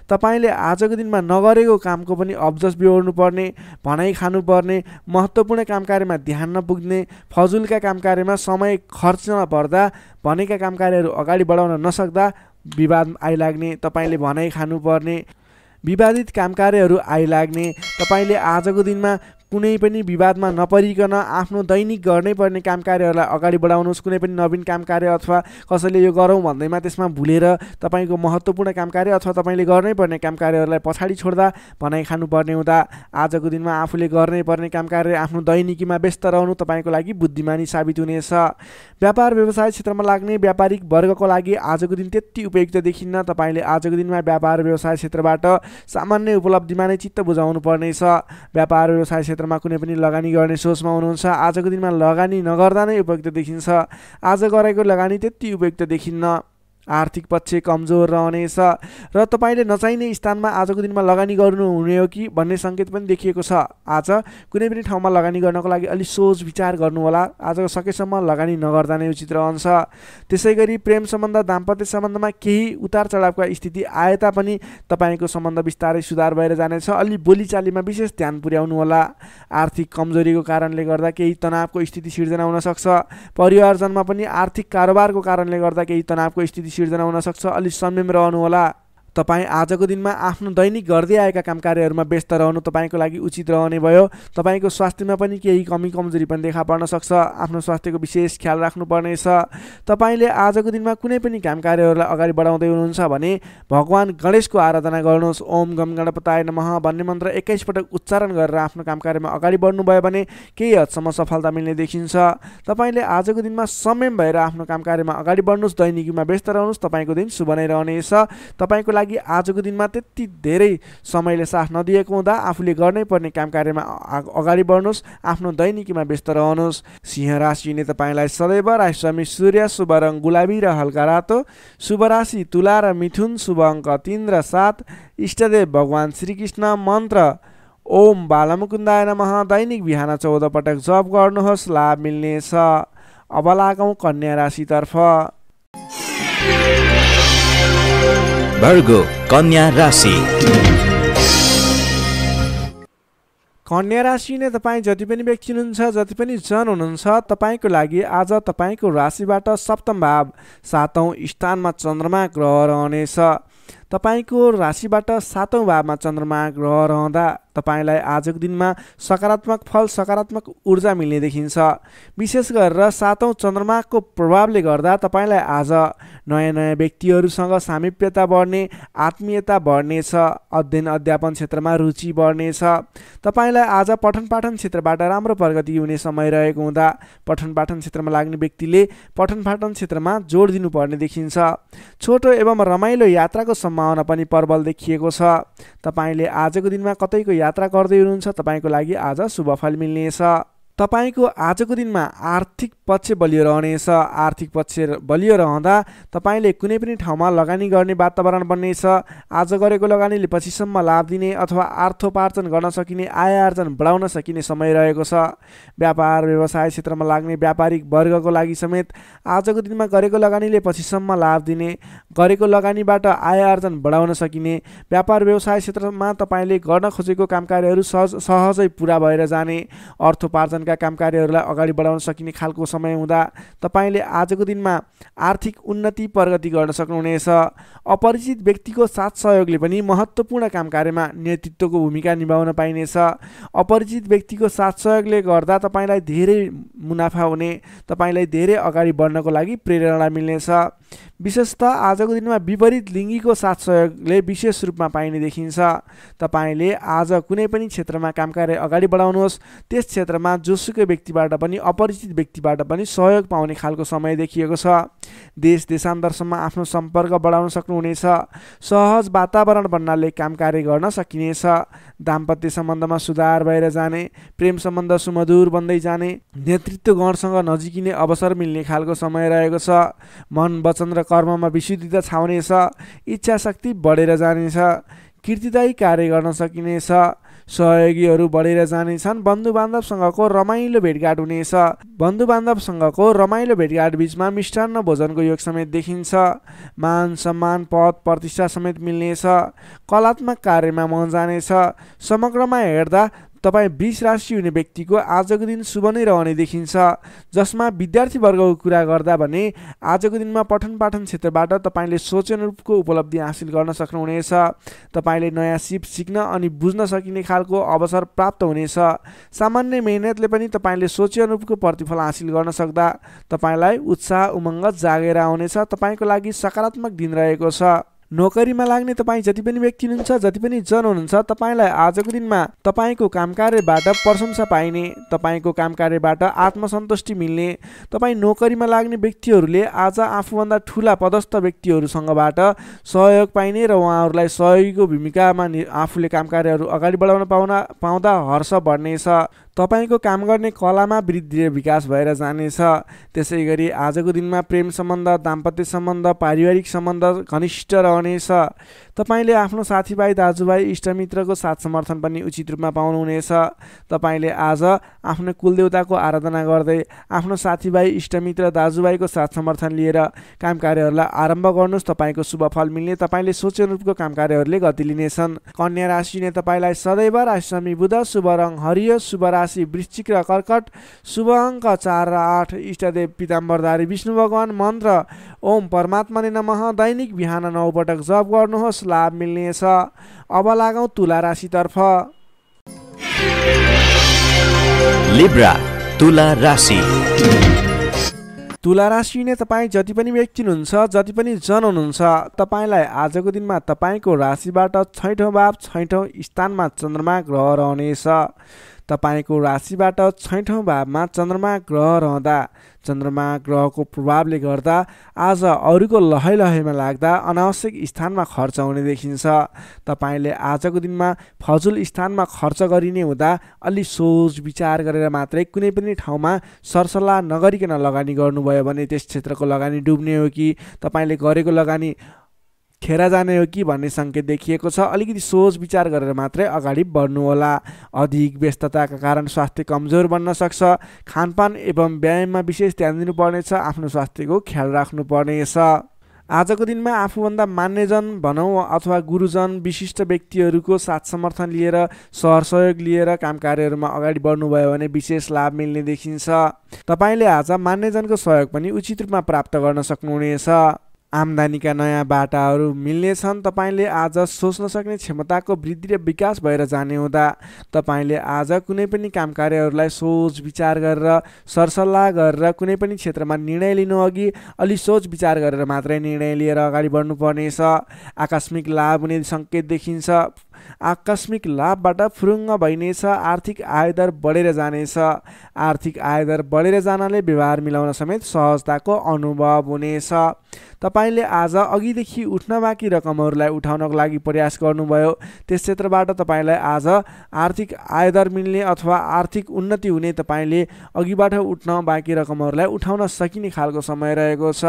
तपाईले आजको दिनमा नगरेको कामको पनि अब्जस बिहोर्नु पर्ने, भनाई खानु पर्ने, महत्त्वपूर्ण काम कार्यमा ध्यान नपुग्ने, फजुलका काम कार्यमा समय खर्च नपर्दा भनेका काम कार्यहरू अगाडि बढाउन नसक्दा विवाद आइलाग्ने, तपाईले भनाई खानु पर्ने, विवादित काम कार्यहरू आइलाग्ने। तपाईले आजको दिनमा कुनै पनि विवादमा नपरिकन आफ्नो दैनिक गर्नै पर्ने काम कार्यहरूलाई अगाडि बढाउनुस्। कुनै पनि नवीन काम कार्य अथवा कसैले यो गरौँ भन्दैमा त्यसमा भुलेर तपाईको महत्त्वपूर्ण काम कार्य अथवा तपाईले गर्नै पर्ने काम कार्यहरूलाई पछाडि छोड्दा भनाइ खानुपर्ने हुँदा आजको दिनमा आफूले गर्नै पर्ने काम कार्य आफ्नो दैनिकीमा व्यस्त रहनु तपाईको लागि बुद्धिमानी साबित हुनेछ। व्यापार व्यवसाय क्षेत्रमा लाग्ने व्यापारिक वर्गको लागि आजको दिन त्यति उपयुक्त देखिन्न। तपाईले आजको दिनमा व्यापार व्यवसाय क्षेत्रबाट सामान्य उपलब्धिमा नै चित्त बुझाउनु पर्नेछ। व्यापार व्यवसाय क्षेत्रमा कुनै पनि लगानी गर्ने सोचमा हुनुहुन्छ आजको दिनमा लगानी नगर्दा नै उपयुक्त देखिन्छ। आज गरेको लगानी त्यति उपयुक्त देखिन्न। आर्थिक पक्ष कमजोर रहनेछ र तपाईले नचाहिने स्थानमा आजको दिनमा लगानी गर्नु हुने हो कि भन्ने संकेत पनि देखिएको छ। आज कुनै पनि ठाउँमा लगानी गर्नको लागि अलि सोच विचार गर्नु होला। आजको सकेसम्म लगानी नगर्दा नै उचित रहन्छ। त्यसैगरी प्रेम सम्बन्ध दाम्पत्य सम्बन्धमा केही उतार चढावका स्थिति आए तापनि तपाईको सम्बन्ध बिस्तारै सुधार भएर जानेछ। अलि बोलीचालीमा विशेष ध्यान पुर्याउनु होला। आर्थिक कमजोरीको कारणले गर्दा केही तनावको स्थिति सिर्जना हुन सक्छ। परिवारजनमा पनि आर्थिक कारोबारको कारणले गर्दा केही तनावको स्थिति सिर्जना हुन सक्छ। अलि संयम रहनु होला। तपाईं आजको दिनमा आफ्नो दैनिक गर्दै आएका काम कार्यहरूमा व्यस्त रहनु तपाईको लागि उचित रहने भयो। तपाईको स्वास्थ्यमा पनि केही कमी कमजोरी पनि देखा पर्न सक्छ। आफ्नो स्वास्थ्यको विशेष ख्याल राख्नुपर्नेछ। तपाईले आजको दिनमा कुनै पनि काम कार्यहरूलाई अगाडि बढाउँदै हुनुहुन्छ भने भगवान गणेशको आराधना गर्नुहोस्। ओम गम गणपताय नमः भन्ने मन्त्र एक्काइस पटक उच्चारण गरेर आफ्नो काम कार्यमा अगाडि बढ्नुभयो भने केही हदसम्म सफलता मिल्ने देखिन्छ। तपाईले आजको दिनमा संयम भएर आफ्नो काम कार्यमा अगाडि बढ्नुहोस्। दैनिकीमा व्यस्त रहनुहोस्। तपाईको दिन शुभ नै रहनेछ। तपाईको आजको दिनमा त्यति धेरै समयले साथ नदिएको हुँदा आफूले गर्नै पर्ने काम कार्यमा अगाडि बढ्नुहोस्। आफ्नो दैनिकीमा व्यस्त रहनुहोस्। सिंह राशिले तपाईलाई सदैव राशिस्वामी सूर्य, शुभ रङ गुलाबी र हल्का रातो, शुभ राशि तुला र मिथुन, शुभ अङ्क तीन र सात, इष्टदेव भगवान श्रीकृष्ण, मन्त्र ओम बालमुकुन्दाय नमः दैनिक बिहान चौध पटक जप गर्नुहोस्। लाभ मिल्नेछ। अब लागौँ कन्या राशितर्फ। भर्गो कन्या राशि। कन्या राशि नै तपाई जति पनि व्यक्ति हुनुहुन्छ, जति पनि जन हुनुहुन्छ, तपाईको लागि आज तपाईको राशिबाट सप्तम भाव सातौं स्थानमा चन्द्रमा ग्रह रहनेछ। तपाईको राशिबाट सातौं भावमा चन्द्रमा ग्रह रहँदा तपाईलाई आजको दिनमा सकारात्मक फल, सकारात्मक ऊर्जा मिल्ने देखिन्छ। विशेष गरेर सातौं चन्द्रमाको प्रभावले गर्दा तपाईलाई आज नयाँ नयाँ व्यक्तिहरूसँग सामिप्यता बढ्ने, आत्मीयता बढ्नेछ। अध्ययन अध्यापन क्षेत्रमा रुचि बढ्नेछ। तपाईलाई आज पठन पाठन क्षेत्रबाट राम्रो प्रगति हुने समय रहेको हुँदा पठन पाठन क्षेत्रमा लाग्ने व्यक्तिले पठन पाठन क्षेत्रमा जोड दिनुपर्ने देखिन्छ। छोटो एवं रमाइलो यात्राको सम्भावना पनि प्रबल देखिएको छ। तपाईले आजको दिनमा कतैको यात्रा गर्दै हुनुहुन्छ, तपाईको लागि आज शुभफल मिल्नेछ। तपाईको आजको दिनमा आर्थिक पक्ष बलियो रहनेछ। आर्थिक पक्ष बलियो रहँदा तपाईले कुनै पनि ठाउँमा लगानी गर्ने वातावरण बन्नेछ। आज गरेको लगानीले पछिसम्म लाभ दिने अथवा आर्थोपार्जन गर्न सकिने, आय आर्जन बढाउन सकिने समय रहेको छ। व्यापार व्यवसाय क्षेत्रमा लाग्ने व्यापारिक वर्गको लागि समेत आजको दिनमा गरेको लगानीले पछिसम्म लाभ दिने, गरेको लगानीबाट आय आर्जन बढाउन सकिने, व्यापार व्यवसाय क्षेत्रमा तपाईँले गर्न खोजेको काम कार्यहरू सहज सहजै पुरा भएर जाने, अर्थोपार्जन का काम कार्यहरूलाई अगाडि बढाउन सकिने खालको समय हुँदा तपाईले आजको दिनमा आर्थिक उन्नति प्रगति गर्न सक्नुहुनेछ। अपरिचित व्यक्तिको साथ सहयोगले पनि महत्त्वपूर्ण काम कार्यमा नेतृत्वको भूमिका निभाउन पाइनेछ। अपरिचित व्यक्तिको साथ सहयोगले गर्दा तपाईलाई धेरै मुनाफा हुने, तपाईलाई धेरै अगाडि बढ्नको लागि प्रेरणा मिल्नेछ। विशेषतः आजको दिनमा विपरीत लिङ्गीको साथ सहयोगले विशेष रूपमा पाइने देखिन्छ। तपाईले आज कुनै पनि क्षेत्रमा काम कार्य अगाडि बढाउनुहोस्, त्यस क्षेत्रमा जोसुकै व्यक्तिबाट पनि अपरिचित व्यक्तिबाट पनि सहयोग पाउने खालको समय देखिएको छ। देश देशान्तरसम्म आफ्नो सम्पर्क बढाउन सक्नुहुनेछ। सहज वातावरण बन्नाले काम कार्य गर्न सकिनेछ। दाम्पत्य सम्बन्धमा सुधार भएर जाने, प्रेम सम्बन्ध सुमधुर बन्दै जाने, नेतृत्व गुणसँग नजिकिने अवसर मिल्ने खालको समय रहेको छ। मन वचन र कर्ममा विशुद्धता छाउनेछ। इच्छा शक्ति बढेर जानेछ। कीर्तिदायी कार्य गर्न सकिनेछ। सहयोगीहरू बढेर जानेछन्। बन्धुबान्धवसँगको रमाइलो भेटघाट हुनेछ। बन्धुबान्धवसँगको रमाइलो भेटघाट बीचमा मिष्ठान्न भोजनको योग समेत देखिन्छ। मान सम्मान पद प्रतिष्ठा समेत मिल्नेछ। कलात्मक कार्यमा मन जानेछ। समग्रमा हेर्दा तपाईं बीस राशि हुने व्यक्तिको आजको दिन शुभ नै रहने देखिन्छ। जसमा विद्यार्थी वर्गको कुरा गर्दा भने आजको दिनमा पठन पाठन क्षेत्रबाट तपाईले सोचेअनुरूपको उपलब्धि हासिल गर्न सक्नुहुनेछ। तपाईले नयाँ सिप सिक्न अनि बुझ्न सकिने खालको अवसर प्राप्त हुनेछ। सामान्य मेहनतले पनि तपाईले सोचेअनुरूपको प्रतिफल हासिल गर्न सक्दा तपाईलाई उत्साह उमङ्ग जागेर आउनेछ। तपाईको लागि सकारात्मक दिन रहेको छ। नोकरीमा लाग्ने तपाई जति पनि व्यक्ति हुनुहुन्छ, जति पनि जन हुनुहुन्छ, तपाईलाई आजको दिनमा तपाईको कामकार्यबाट प्रशंसा पाइने, तपाईको कामकार्यबाट आत्मसन्तुष्टि मिल्ने, तपाई नोकरीमा लाग्ने व्यक्तिहरूले आज आफूभन्दा ठूला पदस्थ व्यक्तिहरूसँगबाट सहयोग पाइने र उहाँहरूलाई सहयोगीको भूमिकामा आफूले कामकार्यहरू अगाडि बढाउन पाउन पाउँदा हर्ष बढ्नेछ। तपाईको काम गर्ने कलामा वृद्धि र विकास भएर जानेछ। त्यसैगरी आजको दिनमा प्रेम सम्बन्ध, दाम्पत्य सम्बन्ध, पारिवारिक सम्बन्ध घनिष्ठ रहनेछ। तपाईले आफ्नो साथीभाइ, दाजुभाइ, इष्टमित्रको साथ समर्थन पनि उचित रूपमा पाउनुहुनेछ। तपाईले आज आफ्नो कुलदेवताको आराधना गर्दै आफ्नो साथीभाइ, इष्टमित्र, दाजुभाइको साथ समर्थन लिएर काम कार्यहरूलाई आरम्भ गर्नुहोस्। तपाईको शुभ फल मिल्ने, तपाईले सोचेअनुरूपको काम कार्यहरूले गति लिनेछन्। कन्या राशि हुने तपाईलाई सदैव राशि स्वामी बुध, शुभ रङ हरियो, शुभ राशि वृश्चिक र कर्कट, शुभ अङ्क चार र आठ, इष्टदेव पिताम्बरधारी विष्णु भगवान, मन्त्र ओम परमात्मने नमः, दैनिक बिहान नौ पटक जप गर्नुहोस्, लाभ मिल्नेछ। अब लागौं तुला राशितर्फ। लिब्रा तुला राशि। तुला राशि हुने तपाईँ जति पनि व्यक्ति हुनुहुन्छ, जति पनि जन हुनुहुन्छ, तपाईलाई आजको दिनमा तपाईँको राशिबाट छैठौँ भाव, छैठौँ स्थानमा चन्द्रमा ग्रह रहनेछ। तपाईको राशिबाट छैठौँ भावमा चन्द्रमा ग्रह रहँदा, चन्द्रमा ग्रहको प्रभावले गर्दा आज अरूको लहै लहैमा लाग्दा अनावश्यक स्थानमा खर्च हुने देखिन्छ। तपाईले आजको दिनमा फजुल स्थानमा खर्च गरिने हुँदा अलि सोच विचार गरेर मात्रै कुनै पनि ठाउँमा सरसल्लाह नगरिकन लगानी गर्नुभयो भने त्यस क्षेत्रको लगानी डुब्ने हो कि तपाईले गरेको लगानी खेरा जाने हो कि भन्ने संकेत देखिएको छ। अलिकति सोच विचार गरेर मात्रै अगाडि बढ्नुहोला। अधिक व्यस्तताका कारण स्वास्थ्य कमजोर बन्न सक्छ। खानपान एवं व्यायाममा विशेष ध्यान दिनुपर्नेछ। आफ्नो स्वास्थ्यको ख्याल राख्नुपर्नेछ। आजको दिनमा आफूभन्दा मान्यजन भनौँ अथवा गुरुजन, विशिष्ट व्यक्तिहरूको साथ समर्थन लिएर, सहयोग लिएर काम कार्यहरूमा अगाडि बढ्नुभयो भने विशेष लाभ मिल्ने देखिन्छ। तपाईँले आज मान्यजनको सहयोग पनि उचित रूपमा प्राप्त गर्न सक्नुहुनेछ। आम्दानीका नयाँ बाटाहरू मिल्नेछन्। तपाईले आज सोच्न सक्ने क्षमताको वृद्धि र विकास भएर जाने हुँदा तपाईले आज कुनै पनि काम कार्यहरूलाई सोच विचार गरेर, सरसल्लाह गरेर, कुनै पनि क्षेत्रमा निर्णय लिनु अघि अलि सोच विचार गरेर मात्रै निर्णय लिएर अगाडि बढ्नुपर्नेछ। आकस्मिक लाभ हुने सङ्केत देखिन्छ। आकस्मिक लाभबाट फुरुङ्ग भइनेछ। आर्थिक आयदर बढेर जानेछ। आर्थिक आयदर बढेर जानाले व्यवहार मिलाउन समेत सहजताको अनुभव हुनेछ। तपाईले आज अघिदेखि उठ्न बाँकी रकमहरूलाई उठाउनको लागि प्रयास गर्नुभयो, त्यस क्षेत्रबाट तपाईलाई आज आर्थिक आयदर मिल्ने अथवा आर्थिक उन्नति हुने, तपाईले अघिबाट उठ्न बाँकी रकमहरूलाई उठाउन सकिने खालको समय रहेको छ।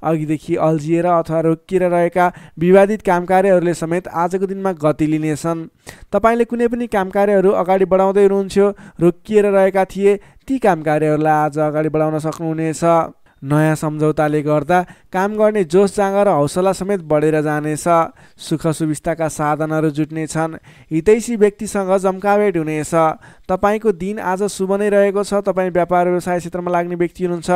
अघिदेखि अल्झिएर अथवा रोकिएर रहेका विवादित काम कार्यहरूले समेत आजको दिनमा गति लिनेछन्। तपाईले कुनै पनि काम कार्यहरू अगाडि बढाउँदै हुनुहुन्थ्यो, रोकिएर रहेका थिए, ती काम कार्यहरूलाई आज अगाडि बढाउन सक्नुहुनेछ। नयाँ सम्झौताले गर्दा काम गर्ने जोश, जाँगर, हौसला समेत बढेर जानेछ। सुख सुविस्ताका साधनहरू जुट्नेछन्। हितैषी व्यक्तिसँग जम्काभेट हुनेछ। तपाईँको दिन आज शुभ नै रहेको छ। तपाईँ व्यापार व्यवसाय क्षेत्रमा लाग्ने व्यक्ति हुनुहुन्छ।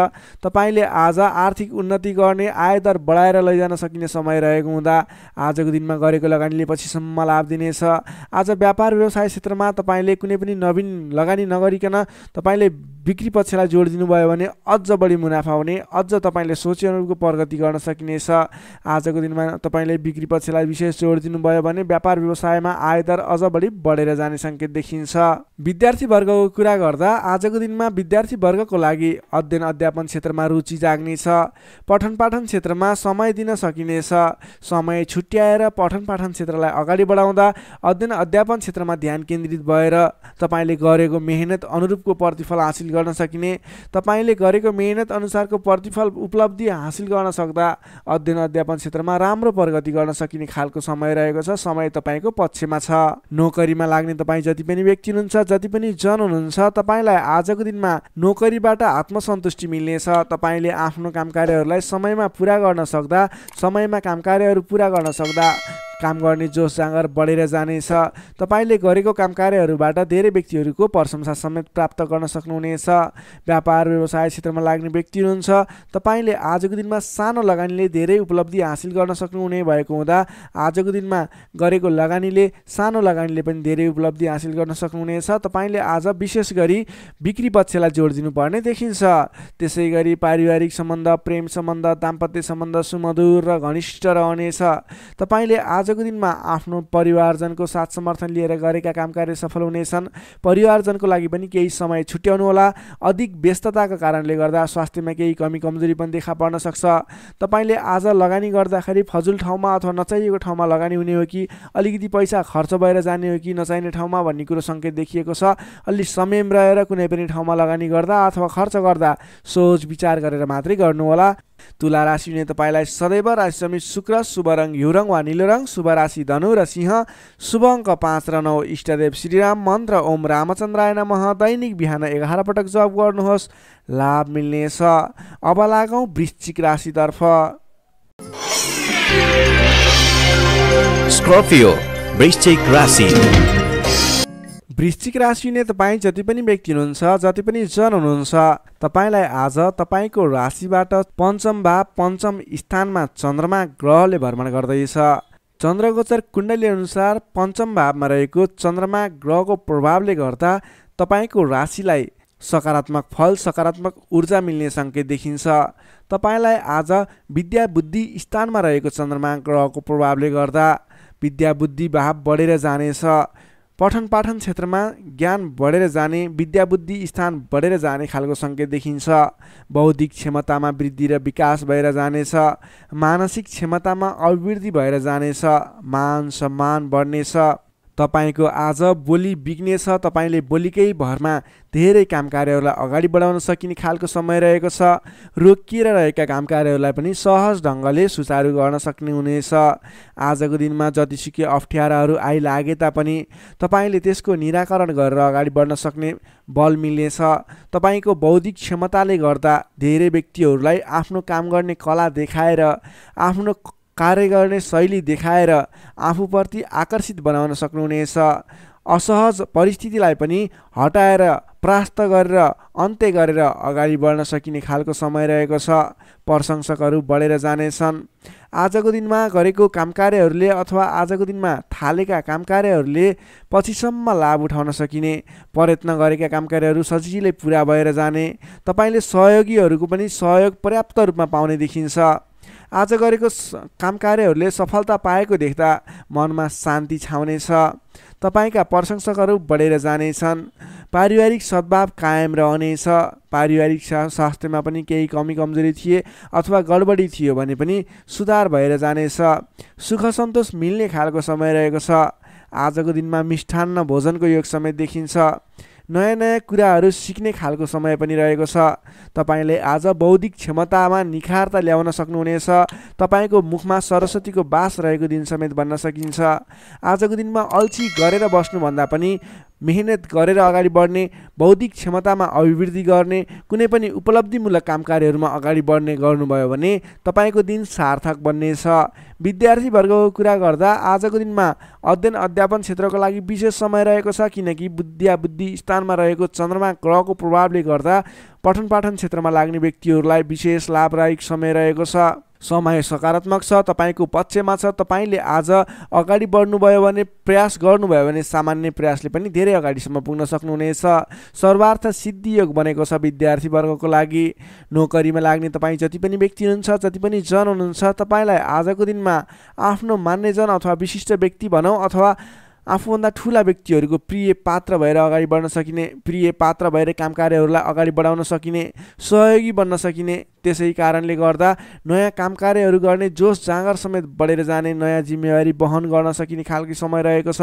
तपाईँले आज आर्थिक उन्नति गर्ने, आयदर बढाएर लैजान सकिने समय रहेको हुँदा आजको दिनमा गरेको लगानीले पछिसम्म लाभ दिनेछ। आज व्यापार व्यवसाय क्षेत्रमा तपाईँले कुनै पनि नवीन लगानी नगरिकन तपाईँले बिक्री पक्षलाई जोड दिनुभयो भने अझ बढी मुनाफा हुने, अझ तपाईले सोचे अनुरूपको प्रगति गर्न सकिनेछ। आजको दिनमा तपाईले बिक्री पक्षलाई विशेष जोड दिनुभयो भने व्यापार व्यवसायमा आयदर अझ बढी बढेर जाने संकेत देखिन्छ। विद्यार्थी वर्गको कुरा गर्दा आजको दिनमा विद्यार्थी वर्गको लागि अध्ययन अध्यापन क्षेत्रमा रुचि जाग्नेछ। पठन पाठन क्षेत्रमा समय दिन सकिनेछ। समय छुट्याएर पठन पाठन क्षेत्रलाई अगाडि बढाउँदा अध्ययन अध्यापन क्षेत्रमा ध्यान केन्द्रित भएर तपाईले गरेको मेहनत अनुरूपको प्रतिफल हासिल गर्न सकिने, तपाईले गरेको मेहनत अनुसारको प्रतिफल उपलब्धि हासिल गर्न सक्दा अध्ययन अध्यापन क्षेत्रमा राम्रो प्रगति गर्न सकिने खालको समय रहेको छ। समय तपाईको पक्षमा छ। नोकरीमा लाग्ने तपाई जति पनि व्यक्ति हुनुहुन्छ, जति पनि जन हुनुहुन्छ, तपाईलाई आजको दिनमा नोकरीबाट आत्मसन्तुष्टि मिल्नेछ। तपाईले आफ्नो कामकार्यहरूलाई समयमा पूरा गर्न सक्दा, समयमा कामकार्यहरू पूरा गर्न सक्दा काम गर्ने जोश जाँगर बढेर जानेछ। तपाईले गरेको काम कार्यहरूबाट धेरै व्यक्तिहरूको प्रशंसा समेत प्राप्त गर्न सक्नुहुनेछ। व्यापार व्यवसाय क्षेत्रमा लाग्ने व्यक्ति हुनुहुन्छ, तपाईले आजको दिनमा सानो लगानीले धेरै उपलब्धि हासिल गर्न सक्नुहुने भएको हुँदा आजको दिनमा गरेको लगानीले सानो लगानीले पनि धेरै उपलब्धि हासिल गर्न सक्नुहुनेछ। तपाईले आज विशेष गरी बिक्री पक्षलाई जोड दिनुपर्ने देखिन्छ। त्यसै गरी पारिवारिक सम्बन्ध, प्रेम सम्बन्ध, दाम्पत्य सम्बन्ध सुमधुर र घनिष्ठ रहनेछ। तपाईले आज आजको दिनमा आफ्नो परिवारजनको साथ समर्थन लिएर गरेका कामकार्य सफल हुनेछन्। परिवारजनको लागि पनि केही समय छुट्याउनु होला। अधिक व्यस्तताका कारणले गर्दा स्वास्थ्यमा केही कमी कमजोरी पनि देखा पर्न सक्छ। तपाईले आज लगानी गर्दाखेरि फजुल ठाउँमा अथवा नचाहिएको ठाउँमा लगानी हुने हो कि अलिकति पैसा खर्च भएर जाने हो कि नचाहिने ठाउँमा भन्ने कुरो संकेत देखिएको छ। अलि संयम रहेर कुनै पनि ठाउँमा लगानी गर्दा अथवा खर्च गर्दा सोच विचार गरेर मात्रै गर्नुहोला। तुला राशि हुने तपाईलाई सदैव राशि समेत शुक्र, शुभ रङ हिउ रङ वा नीलो रङ, शुभ राशि धनु र सिंह, शुभ अङ्क पाँच र नौ। इष्टदेव श्रीराम मन्त्र ओम रामचन्द्राय नमः दैनिक बिहान एघार पटक जप गर्नुहोस्, लाभ मिल्नेछ। अब लागौँ वृश्चिक राशितर्फ। स्कर्पियो वृश्चिक राशि। वृश्चिक राशि हुने तपाईँ जति पनि व्यक्ति हुनुहुन्छ, जति पनि जन हुनुहुन्छ, तपाईलाई आज तपाईको राशिबाट पञ्चम भाव पञ्चम स्थानमा चन्द्रमा ग्रहले भ्रमण गर्दैछ। चन्द्रगोचर कुण्डली अनुसार पञ्चम भावमा रहेको चन्द्रमा ग्रहको प्रभावले गर्दा तपाईको राशिलाई सकारात्मक फल, सकारात्मक ऊर्जा मिल्ने संकेत देखिन्छ। तपाईलाई आज विद्या बुद्धि स्थानमा रहेको चन्द्रमा ग्रहको प्रभावले गर्दा विद्या बुद्धि भाव बढेर जानेछ। पठन पाठन क्षेत्रमा ज्ञान बढेर जाने, विद्या बुद्धि स्थान बढेर जाने खालको संकेत देखिन्छ। बौद्धिक क्षमतामा वृद्धि र विकास भएर जानेछ। मानसिक क्षमतामा अभिवृद्धि भएर जानेछ। मान सम्मान बढ्नेछ। तपाईको आज बोली बिग्नेछ। तपाईले बोलीकै भरमा धेरै काम कार्यहरूलाई अगाडि बढाउन सकिने खालको समय रहेको छ। रोकिएर रहेका काम कार्यहरूलाई पनि सहज ढङ्गले सुचारू गर्न सक्ने हुनेछ। आजको दिनमा जतिसुकै अप्ठ्याराहरू आइलागे तापनि तपाईले त्यसको निराकरण गरेर अगाडि बढ्न सक्ने बल मिल्नेछ। तपाईको बौद्धिक क्षमताले गर्दा धेरै व्यक्तिहरूलाई आफ्नो काम गर्ने कला देखाएर, आफ्नो कार्य गर्ने शैली देखाएर आफूप्रति आकर्षित बनाउन सक्नुहुनेछ। असहज परिस्थितिलाई पनि हटाएर, परास्त गरेर, अन्त्य गरेर अगाडि बढ्न सकिने खालको समय रहेको छ। प्रशंसकहरू बढेर जानेछन्। आजको दिनमा गरेको कामकार्यहरूले अथवा आजको दिनमा थालेका कामकार्यहरूले पछिसम्म लाभ उठाउन सकिने, प्रयत्न गरेका कामकार्यहरू सजिलै पुरा भएर जाने, तपाईले सहयोगीहरूको पनि सहयोग पर्याप्त रूपमा पाउने देखिन्छ। आज गरेको काम कार्यहरूले सफलता पाएको देख्दा मनमा शान्ति छाउनेछ। तपाईका प्रशंसकहरू बढेर जानेछन्। पारिवारिक सद्भाव कायम रहनेछ। पारिवारिक स्वास्थ्यमा पनि केही कमी कमजोरी थिए अथवा गडबडी थियो भने पनि सुधार भएर जानेछ। सुख सन्तोष मिल्ने खालको समय रहेको छ। आजको दिनमा मिष्ठान्न भोजनको योग समेत देखिन्छ। नयाँ नयाँ कुराहरू सिक्ने खालको समय पनि रहेको छ। तपाईले आज बौद्धिक क्षमतामा निखारता ल्याउन सक्नुहुनेछ। तपाईको मुखमा सरस्वतीको बास रहेको दिन समेत भन्न सकिन्छ। आजको दिनमा अल्छी गरेर बस्नुभन्दा पनि मेहनत गरेर अगाडि बढ्ने, बौद्धिक क्षमतामा अभिवृद्धि गर्ने, कुनै पनि उपलब्धिमूलक काम कार्यहरूमा अगाडि बढ्ने गर्नुभयो भने तपाईको दिन सार्थक बन्नेछ। विद्यार्थी वर्गको कुरा गर्दा आजको दिनमा अध्ययन अध्यापन क्षेत्रको लागि विशेष समय रहेको छ, किनकि विद्या बुद्धि स्थानमा रहेको चन्द्रमा ग्रहको प्रभावले गर्दा पठन पाठन क्षेत्रमा लाग्ने व्यक्तिहरूलाई विशेष लाभदायक समय रहेको छ। समय सकारात्मक छ, तपाईको पक्षमा छ। तपाईले आज अगाडि बढ्नुभयो भने, प्रयास गर्नुभयो भने सामान्य प्रयासले पनि धेरै अगाडिसम्म पुग्न सक्नुहुनेछ। सर्वार्थ सिद्धि योग बनेको छ विद्यार्थी वर्गको लागि। नोकरीमा लाग्ने तपाई जति पनि व्यक्ति हुनुहुन्छ, जति पनि जन हुनुहुन्छ, तपाईलाई आजको दिनमा आफ्नो मान्यजन अथवा विशिष्ट व्यक्ति भनौं अथवा आफूभन्दा ठूला व्यक्तिहरूको प्रिय पात्र भएर अगाडि बढ्न सकिने, प्रिय पात्र भएर काम कार्यहरूलाई अगाडि बढाउन सकिने, सहयोगी बन्न सकिने, त्यसै कारणले गर्दा नयाँ काम कार्यहरू गर्ने जोश जाँगर समेत बढेर जाने, नयाँ जिम्मेवारी वहन गर्न सकिने खालको समय रहेको छ।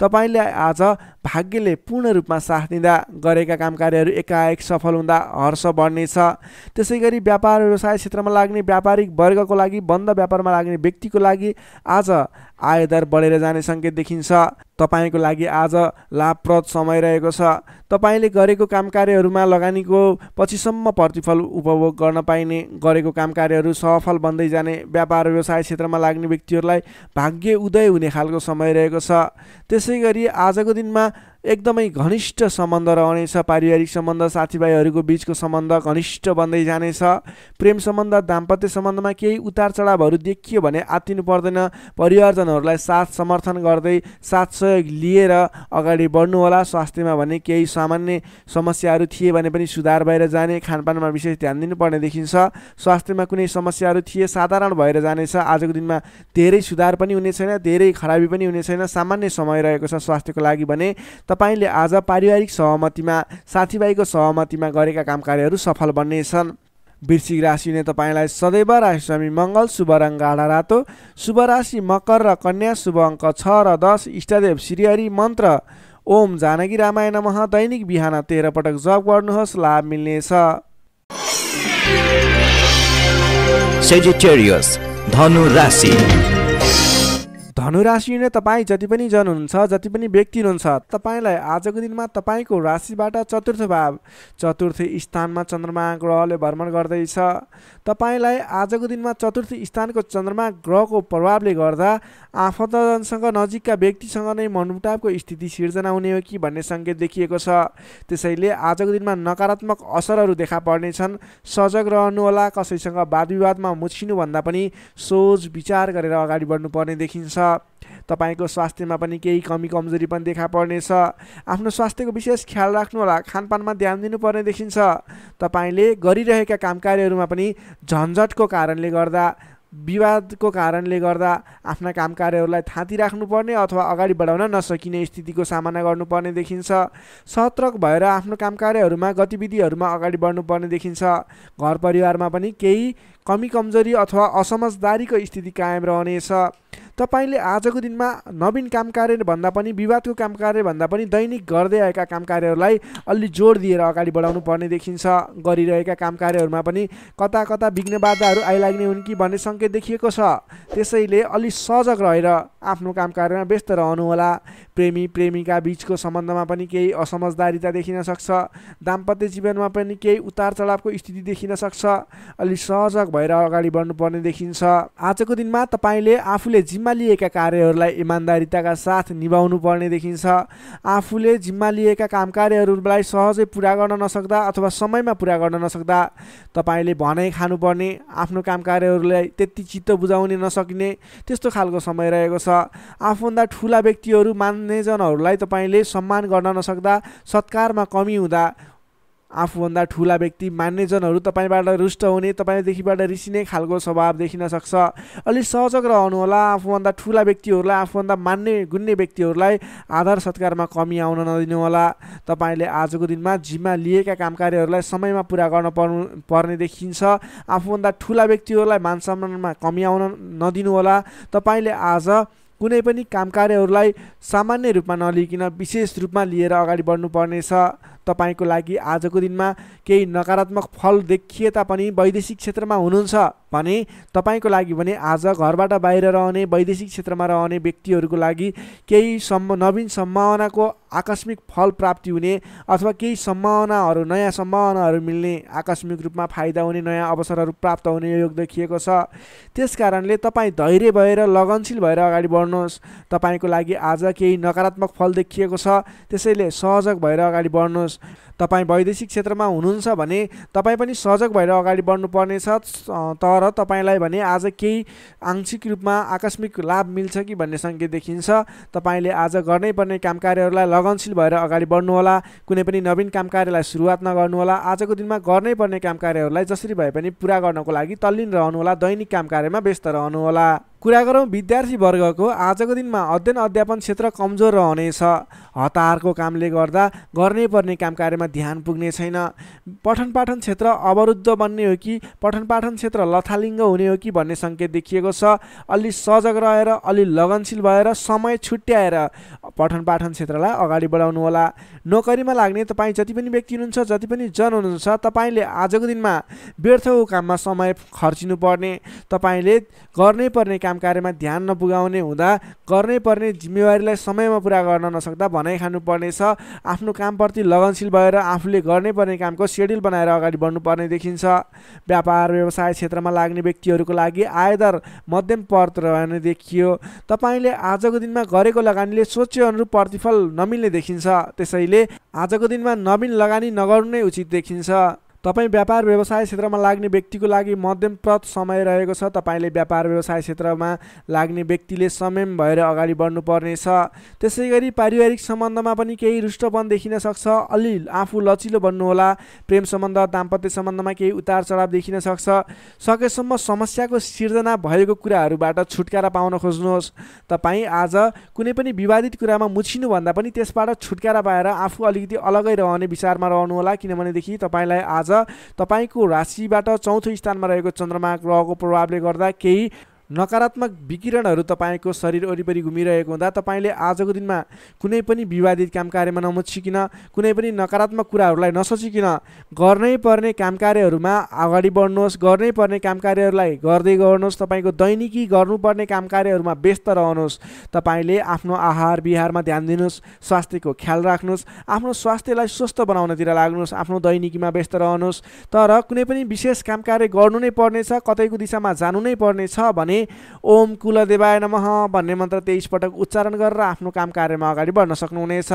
तपाईले आज भाग्यले पूर्ण रूपमा साथ दिँदा गरेका काम कार्यहरू एकाएक सफल हुँदा हर्ष बढ्नेछ। त्यसैगरी व्यापार व्यवसाय क्षेत्रमा लाग्ने व्यापारिक वर्गको लागि, बन्द व्यापारमा लाग्ने व्यक्तिको लागि आज आय दर बढेर जाने संकेत देखिन्छ। तपाईको लागि आज लाभप्रद समय रहेको छ। तपाईले गरेको काम कार्यहरूमा लगानीको पछिसम्म प्रतिफल उपभोग गर्न पाइने, गरेको काम कार्यहरू सफल बन्दै जाने, व्यापार व्यवसाय क्षेत्रमा लाग्ने व्यक्तिहरूलाई भाग्य उदय हुने खालको समय रहेको छ। त्यसैगरी आजको दिनमा एकदमै घनिष्ठ सम्बन्ध रहनेछ। पारिवारिक सम्बन्ध, साथीभाइहरूको बीचको सम्बन्ध घनिष्ठ बन्दै जानेछ। प्रेम सम्बन्ध, दाम्पत्य सम्बन्धमा केही उतार चढावहरू देखियो भने आत्तिनु पर्दैन। परिवारजनहरूलाई साथ समर्थन गर्दै साथ सहयोग लिएर अगाडि बढ्नुहोला। स्वास्थ्यमा भने केही सामान्य समस्याहरू थिए भने पनि सुधार भएर जाने। खानपानमा विशेष ध्यान दिनुपर्ने देखिन्छ। स्वास्थ्यमा कुनै समस्याहरू थिए साधारण भएर जानेछ। आजको दिनमा धेरै सुधार पनि हुने छैन, धेरै खराबी पनि हुने छैन, सामान्य समय रहेको छ। स्वास्थ्यको लागि भने तपाईले आज पारिवारिक सहमतिमा, साथीभाइको सहमतिमा गरेका काम कार्यहरू सफल बन्नेछन्। वृश्चिक राशि हुने तपाईलाई सदैव राशि स्वामी मंगल, शुभ रंग गाढा रातो, शुभ राशि मकर र कन्या, शुभ अंक छ र दस, इष्टदेव श्रीहरि, मन्त्र ओम जानकी रामाय नमः। दैनिक बिहान तेह्र पटक जप गर्नुहोस्, लाभ मिल्नेछ। सेजिटेरियस धनु राशि। धनु राशि हुने तपाई जति पनि जन हुनुहुन्छ, जति पनि व्यक्ति हुनुहुन्छ, तपाईलाई आजको दिनमा तपाईको राशिबाट चतुर्थ भाव, चतुर्थ स्थानमा चन्द्रमा ग्रहले भ्रमण गर्दैछ। तपाईलाई आजको दिनमा चतुर्थ स्थानको चन्द्रमा ग्रहको प्रभावले गर्दा आफन्तजनसँग, नजिकका व्यक्तिसँग नै मनमुटावको स्थिति सिर्जना हुने हो कि भन्ने सङ्केत देखिएको छ। त्यसैले आजको दिनमा नकारात्मक असरहरू देखा पर्नेछन्। सजग रहनुहोला। कसैसँग वादविवादमा मुछिनुभन्दा पनि सोच विचार गरेर अगाडि बढ्नुपर्ने देखिन्छ। तपाईको स्वास्थ्यमा पनि केही कमी कमजोरी पनि देखा पर्नेछ। आफ्नो स्वास्थ्यको विशेष ख्याल राख्नुहोला। खानपानमा ध्यान दिनुपर्ने देखिन्छ। तपाईले गरिरहेका काम कार्यहरूमा पनि झन्झटको कारणले गर्दा, विवादको कारणले गर्दा आफ्ना काम कार्यहरूलाई थाती राख्नुपर्ने अथवा अगाडि बढाउन नसकिने स्थितिको सामना गर्नुपर्ने देखिन्छ। सतर्क भएर आफ्नो काम कार्यहरूमा, गतिविधिहरूमा अगाडि बढ्नुपर्ने देखिन्छ। घर परिवारमा पनि केही कमी कमजोरी अथवा असमझदारीको स्थिति कायम रहनेछ। तपाईले आजको दिनमा नवीन काम कार्य भन्दा पनि, विवादको काम कार्य भन्दा पनि दैनिक गर्दै आएका काम कार्यहरूलाई अलि जोड दिएर अगाडि बढाउनु पर्ने देखिन्छ। गरिरहेका काम कार्यहरूमा पनि कता कता विघ्न बाधाहरू आइलाग्ने हुन् कि भन्ने सङ्केत देखिएको छ। त्यसैले अलि सजग रहेर आफ्नो काम कार्यमा व्यस्त रहनुहोला। प्रेमी प्रेमिका बीचको सम्बन्धमा पनि केही असमझदारिता देखिन सक्छ। दाम्पत्य जीवनमा पनि केही उतार चढावको स्थिति देखिन सक्छ। अलि सजग भएर अगाडि बढ्नुपर्ने देखिन्छ। आजको दिनमा तपाईँले आफूले जिम्मा लिएका कार्यहरूलाई इमान्दारिताका साथ निभाउनु पर्ने देखिन्छ। आफूले जिम्मा लिएका काम कार्यहरूलाई सहजै पुरा गर्न नसक्दा अथवा समयमा पुरा गर्न नसक्दा तपाईँले भनाइ खानुपर्ने, आफ्नो काम कार्यहरूलाई त्यति चित्त बुझाउन नसकिने त्यस्तो खालको समय रहेको छ। आफूभन्दा ठुला व्यक्तिहरू, मान्यजनहरूलाई तपाईँले सम्मान गर्न नसक्दा, सत्कारमा कमी हुँदा आफूभन्दा ठुला व्यक्ति, मान्यजनहरू तपाईँबाट रुष्ट हुने, तपाईँदेखिबाट रिसिने खालको स्वभाव देखिन सक्छ। अलि सजग रहनुहोला। आफूभन्दा ठुला व्यक्तिहरूलाई, आफूभन्दा मान्ने गुण्ने व्यक्तिहरूलाई आदर सत्कारमा कमी आउन नदिनुहोला। तपाईँले आजको दिनमा जिम्मा लिएका काम कार्यहरूलाई समयमा पुरा गर्न पर्नु पर्ने देखिन्छ। आफूभन्दा ठुला व्यक्तिहरूलाई मान सम्मानमा कमी आउन नदिनुहोला। तपाईँले आज कुनै पनि काम कार्यहरूलाई सामान्य रूपमा नलिकन विशेष रूपमा लिएर अगाडि बढ्नुपर्नेछ। तपाईको लागि आजको दिनमा केही नकारात्मक फल देखिए तापनि वैदेशिक क्षेत्रमा हुनुहुन्छ भने तपाईको लागि भने आज घरबाट बाहिर रहने, वैदेशिक क्षेत्रमा रहने व्यक्तिहरूको लागि केही सम्म नवीन सम्भावनाको आकस्मिक फल प्राप्ति हुने अथवा केही सम्भावनाहरू, नयाँ सम्भावनाहरू मिल्ने, आकस्मिक रूपमा फाइदा हुने, नयाँ अवसरहरू प्राप्त हुने योग देखिएको छ। त्यसकारणले तपाईँ धैर्य भएर, लगनशील भएर अगाडि बढ्नुहोस्। तपाईको लागि आज केही नकारात्मक फल देखिएको छ, त्यसैले सहजग भएर अगाडि बढ्नुहोस्। तपाई वैदेशिक क्षेत्रमा हुनुहुन्छ भने तपाई पनि सहयोग भएर अगाडि बढ्नु पर्ने छ। तर तपाईलाई भने आज केही आंशिक रूपमा आकस्मिक लाभ मिल्छ कि भन्ने संकेत देखिन्छ। तपाईले आज गर्नै पर्ने कामकार्यहरूलाई लगनशील भएर अगाडि बढ्नु होला। कुनै पनि नवीन कामकार्यलाई सुरुवात नगर्नु होला। आजको दिनमा गर्नै पर्ने कामकार्यहरूलाई जसरी भए पनि पूरा गर्नको लागि तल्लीन रहनु होला। दैनिक कामकार्यमा व्यस्त रहनु होला। कुरा गरौँ विद्यार्थी वर्गको। आजको दिनमा अध्ययन अध्यापन क्षेत्र कमजोर रहनेछ। हतारको कामले गर्दा गर्नै पर्ने कामकार्यमा ध्यान पुग्ने छैन। पठन पाठन क्षेत्र अवरुद्ध बन्ने हो कि पठन पाठन क्षेत्र लथालिङ्ग हुने हो कि भन्ने संकेत देखिएको छ। अलि सजग रहेर अलि लगनशील भएर समय छुट्याएर पठन पाठन क्षेत्रलाई अगाडि बढाउनु होला। नोकरीमा लाग्ने तपाईँ जति पनि व्यक्ति हुनुहुन्छ, जति पनि जन हुनुहुन्छ, तपाईले आजको दिनमा व्यर्थको काममा समय खर्चिनु पर्ने, तपाईले गर्नै पर्ने कामकार्यमा ध्यान नपुगाउने हुँदा गर्नै पर्ने जिम्मेवारीलाई समयमा पूरा गर्न नसक्दा भनाइ खानु पर्नेछ। आफ्नो कामप्रति लगनशील भएर आफूले गर्नै पर्ने कामको सेड्युल बनाएर अगाडि बढ्नुपर्ने देखिन्छ। व्यापार व्यवसाय क्षेत्रमा लाग्ने व्यक्तिहरूको लागि आयदर मध्यम पर्त रहने देखियो। तपाईले आजको दिनमा गरेको लगानीले सोचे अनुरूप प्रतिफल नमिल्ने देखिन्छ। त्यसैले आजको दिनमा नवीन लगानी नगर्नु नै उचित देखिन्छ। तपाईं व्यापार व्यवसाय क्षेत्रमा लाग्ने व्यक्तिको लागि मध्यमप्रत समय रहेको छ। तपाईले व्यापार व्यवसाय क्षेत्रमा लाग्ने व्यक्तिले संयम भएर अगाडि बढ्नुपर्नेछ। त्यसैगरी पारिवारिक सम्बन्धमा पनि केही रुष्टपन देखिन सक्छ। अलि आफू लचिलो बन्नुहोला। प्रेम सम्बन्ध दाम्पत्य सम्बन्धमा केही उतार चढाव देखिन सक्छ। सकेसम्म समस्याको सिर्जना भएको कुराहरूबाट छुटकारा पाउन खोज्नुहोस्। तपाईँ आज कुनै पनि विवादित कुरामा मुछिनुभन्दा पनि त्यसबाट छुटकारा पाएर आफू अलिकति अलगै रहने विचारमा रहनुहोला। किनभनेदेखि तपाईँलाई आज तपाईको राशिबाट चौथो स्थानमा रहेको चन्द्रमा ग्रहको प्रभावले गर्दा केही नकारात्मक विकिरणहरू तपाईको शरीर वरिपरि घुमिरहेको हुँदा तपाईले आजको दिनमा कुनै पनि विवादित कामकार्यमा नमुछिकिन, कुनै पनि नकारात्मक कुराहरूलाई नसोचिकिन गर्नै पर्ने कामकार्यहरूमा अगाडि बढ्नुहोस्। गर्नै पर्ने कामकार्यहरूलाई गर्दै गर्नुहोस्। तपाईको दैनिकी गर्नुपर्ने कामकार्यहरूमा व्यस्त रहनुहोस्। तपाईले आफ्नो आहार विहारमा ध्यान दिनुहोस्। स्वास्थ्यको ख्याल राख्नुहोस्। आफ्नो स्वास्थ्यलाई स्वस्थ बनाउनतिर लाग्नुहोस्। आफ्नो दैनिकीमा व्यस्त रहनुहोस्। तर कुनै पनि विशेष कामकार्य गर्नु नै पर्नेछ, कतैको दिशामा जानु नै पर्नेछ भने ओम कुलदेवाय नमः भन्ने मन्त्र तेईस पटक उच्चारण गरेर आफ्नो काम कार्यमा अगाडि बढ्न सक्नुहुनेछ।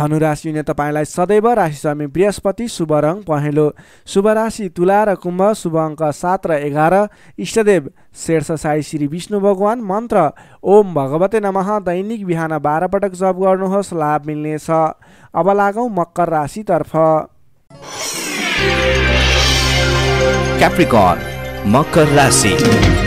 धनु राशि हुने तपाईलाई सदैव राशि स्वामी बृहस्पति, शुभ रङ पहेँलो, शुभ राशि तुला र कुम्भ, शुभ अङ्क सात र एघार, इष्टदेव शेर्ष साई श्री विष्णु भगवान, मन्त्र ओम भगवते नमः दैनिक बिहान बाह्र पटक जप गर्नुहोस्, लाभ मिल्नेछ। अब लागौँ मकर राशितर्फ। क्याप्रिकर्न मकर राशि।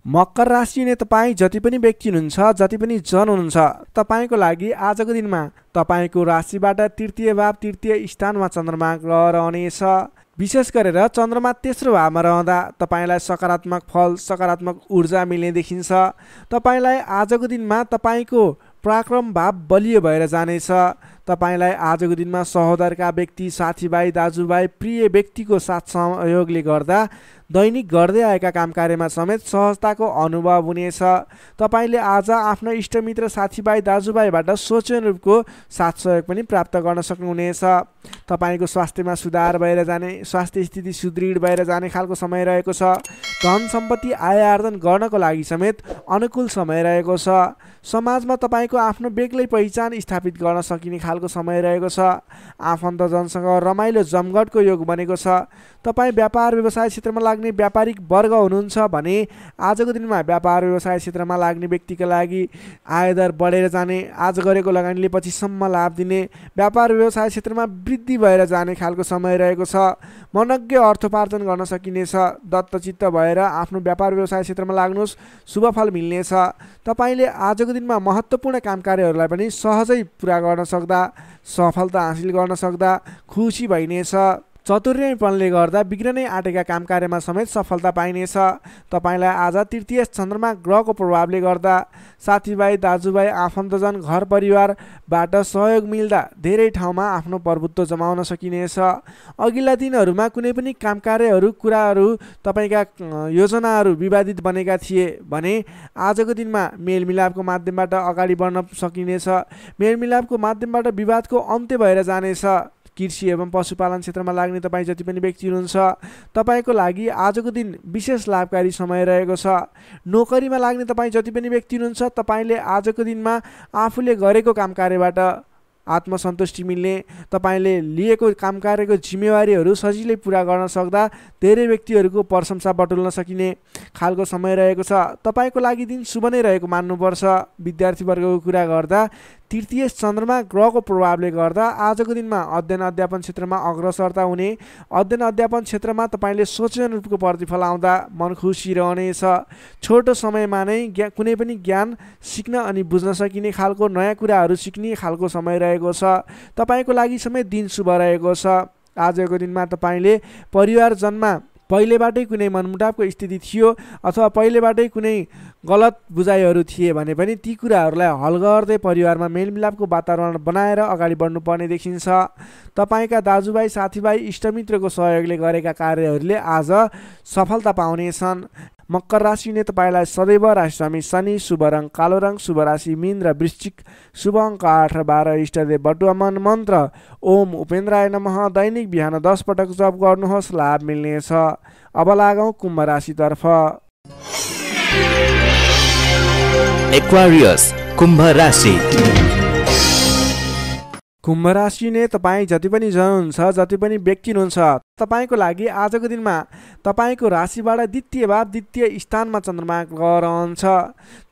मकर राशि हुने तपाईँ जति पनि व्यक्ति हुनुहुन्छ, जति पनि जन हुनुहुन्छ, तपाईँको लागि आजको दिनमा तपाईँको राशिबाट तृतीय भाव तृतीय स्थानमा चन्द्रमा ग्रह रहनेछ। विशेष गरेर चन्द्रमा तेस्रो भावमा रहँदा तपाईलाई सकारात्मक फल, सकारात्मक ऊर्जा मिल्ने देखिन्छ। तपाईँलाई आजको दिनमा तपाईँको पराक्रम भाव बलियो भएर जानेछ। तपाईलाई आजको दिनमा सहोदरका व्यक्ति, साथीभाइ, दाजुभाइ, प्रिय व्यक्तिको साथ सहयोगले गर्दा दैनिक गर्दै आएका कामकार्यमा समेत सहजताको अनुभव हुनेछ। तपाईले आज आफ्नो इष्टमित्र, साथीभाइ, दाजुभाइबाट सोचेअनुरूपको साथ सहयोग पनि प्राप्त गर्न सक्नुहुनेछ। तपाईको स्वास्थ्यमा सुधार भएर जाने, स्वास्थ्य स्थिति सुदृढ भएर जाने खालको समय रहेको छ। धन सम्पत्ति आय आर्जन गर्नको लागि समेत अनुकूल समय रहेको छ। समाजमा तपाईको आफ्नो बेग्लै पहिचान स्थापित गर्न सकिने खालको समय रहेको छ। आफन्तजनसँग रमाइलो जमघटको योग बनेको छ। तपाईँ व्यापार व्यवसाय क्षेत्रमा लाग्ने व्यापारिक वर्ग हुनुहुन्छ भने आजको दिनमा व्यापार व्यवसाय क्षेत्रमा लाग्ने व्यक्तिका लागि आयदर बढेर जाने, आज गरेको लगानीले पछिसम्म लाभ दिने, व्यापार व्यवसाय क्षेत्रमा वृद्धि भएर जाने खालको समय रहेको छ। मनज्ञ अर्थोपार्जन गर्न सकिनेछ। दत्तचित्त भएर आफ्नो व्यापार व्यवसाय क्षेत्रमा लाग्नुहोस्, शुभफल मिल्नेछ। तपाईँले आजको दिनमा महत्त्वपूर्ण कामकार्यहरूलाई पनि सहजै पुरा गर्न सक्दा, सफलता हासिल गर्न सक्दा खुसी भइनेछ। चतुर्यपनले गर्दा बिग्रनै आँटेका कामकार्यमा समेत सफलता पाइनेछ। तपाईँलाई आज तृतीय चन्द्रमा ग्रहको प्रभावले गर्दा साथीभाइ, दाजुभाइ, आफन्तजन, घर परिवारबाट सहयोग मिल्दा धेरै ठाउँमा आफ्नो प्रभुत्व जमाउन सकिनेछ। अघिल्ला दिनहरूमा कुनै पनि कामकार्यहरू, कुराहरू, तपाईँका योजनाहरू विवादित बनेका थिए भने आजको दिनमा मेलमिलापको माध्यमबाट अगाडि बढ्न सकिनेछ। मेलमिलापको माध्यमबाट विवादको अन्त्य भएर जानेछ। कृषि एवं पशुपालन क्षेत्रमा लाग्ने तपाईँ जति पनि व्यक्ति हुनुहुन्छ, तपाईँको लागि आजको दिन विशेष लाभकारी समय रहेको छ। नोकरीमा लाग्ने तपाईँ जति पनि व्यक्ति हुनुहुन्छ, तपाईँले आजको दिनमा आफूले गरेको कामकार्यबाट आत्मसन्तुष्टि मिल्ने, तपाईले लिएको कामकार्यको जिम्मेवारीहरू सजिलै पूरा गर्न सक्दा धेरै व्यक्तिहरूको प्रशंसा बटुल्न सकिने खालको समय रहेको छ। तपाईको लागि दिन शुभ नै रहेको मान्नुपर्छ। विद्यार्थीवर्गको कुरा गर्दा तृतीय चन्द्रमा ग्रहको प्रभावले गर्दा आजको दिनमा अध्ययन अध्यापन क्षेत्रमा अग्रसरता हुने, अध्ययन अध्यापन क्षेत्रमा तपाईले सोचेअनुरूपको प्रतिफल आउँदा मन खुसी रहनेछ। छोटो समयमा नै कुनै पनि ज्ञान सिक्न अनि बुझ्न सकिने खालको नयाँ कुराहरू सिक्ने खालको समय रहेको छ। तपाईको लागि समय दिन शुभ रहेको छ। आजको दिनमा तपाईले परिवारजनमा पहिलेबाटै कुनै मनमुटावको स्थिति थियो अथवा पहिलेबाटै कुनै गलत बुझाइहरू थिए भने पनि ती कुराहरूलाई हल गर्दै परिवारमा मेलमिलापको वातावरण बनाएर अगाडि बढ्नुपर्ने देखिन्छ। तपाईका दाजुभाइ, साथीभाइ, इष्टमित्रको सहयोगले गरेका कार्यहरूले आज सफलता पाउनेछन्। मकर राशि ने तपाईलाई सदैव राशि स्वामी शनि, शुभ रङ कालो रङ, शुभ राशि मीन र वृश्चिक, शुभ अङ्क आठ र बाह्र, इष्टदेव बटुवा, मन मन्त्र ओम उपेन्द्राय नमः। दैनिक बिहान दस पटक जप गर्नुहोस्, लाभ मिल्नेछ। अब लागौं कुम्भ राशितर्फ। एक्वारियस कुम्भ राशि। कुम्भ राशि ने तपाई जति पनि जन हुन्छ, जति पनि व्यक्ति हुनुहुन्छ, तपाईको लागि आजको दिनमा तपाईको राशिबाट द्वितीय भाव द्वितीय स्थानमा चन्द्रमा ग्रह रहन्छ।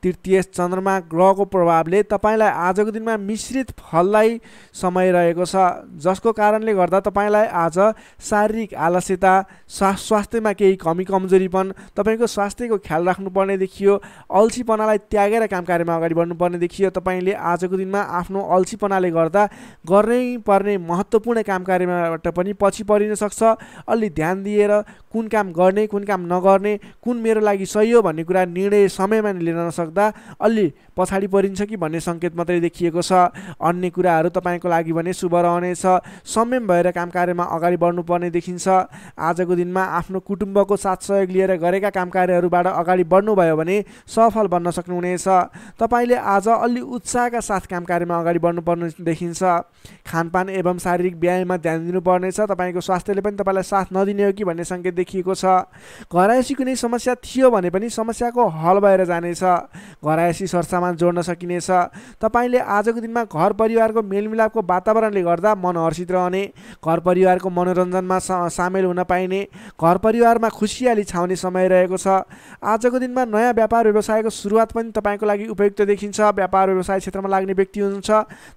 तृतीय चन्द्रमा ग्रहको प्रभावले तपाईलाई आजको दिनमा मिश्रित फलदायी समय रहेको छ, जसको कारणले गर्दा तपाईलाई आज शारीरिक आलस्यता, स्वास्थ्यमा केही कमी कमजोरीपन, तपाईको स्वास्थ्यको ख्याल राख्नुपर्ने देखियो। अल्छीपनालाई त्यागेर कामकार्यमा अगाडि बढ्नुपर्ने देखियो। तपाईँले आजको दिनमा आफ्नो अल्छीपनाले गर्दा गर्नै पर्ने महत्त्वपूर्ण कामकार्यबाट पनि पछि परिन सक्छ। अलि ध्यान दिएर कुन काम गर्ने, कुन काम नगर्ने, कुन मेरो लागि सही हो भन्ने कुरा निर्णय समयमा लिन नसक्दा अलि पछाडि परिन्छ कि भन्ने सङ्केत मात्रै देखिएको छ। अन्य कुराहरू तपाईँको लागि भने शुभ रहनेछ। संयम भएर काम कार्यमा अगाडि बढ्नुपर्ने देखिन्छ। आजको दिनमा आफ्नो कुटुम्बको साथ सहयोग लिएर गरेका काम कार्यहरूबाट अगाडि बढ्नुभयो भने सफल बन्न सक्नुहुनेछ। तपाईँले आज अलि उत्साहका साथ काम कार्यमा अगाडि बढ्नुपर्ने देखिन्छ। खानपान एवं शारीरिक व्यायाममा ध्यान दिनुपर्नेछ। तपाईँको स्वास्थ्यले पनि तपाईँलाई साथ नदिने हो कि भन्ने सङ्केत देखिएको छ। घरायसी कुनै समस्या थियो भने पनि समस्याको हल भएर जानेछ। घरायसी सरसामान जोड्न सकिनेछ। तपाईँले आजको दिनमा घर परिवारको मेलमिलापको वातावरणले गर्दा मन हर्षित रहने, घर परिवारको मनोरञ्जनमा सामेल हुन पाइने, घर परिवारमा खुसियाली छाउने समय रहेको छ। आजको दिनमा नयाँ व्यापार व्यवसायको सुरुवात पनि तपाईँको लागि उपयुक्त देखिन्छ। व्यापार व्यवसाय क्षेत्रमा लाग्ने व्यक्ति हुनुहुन्छ,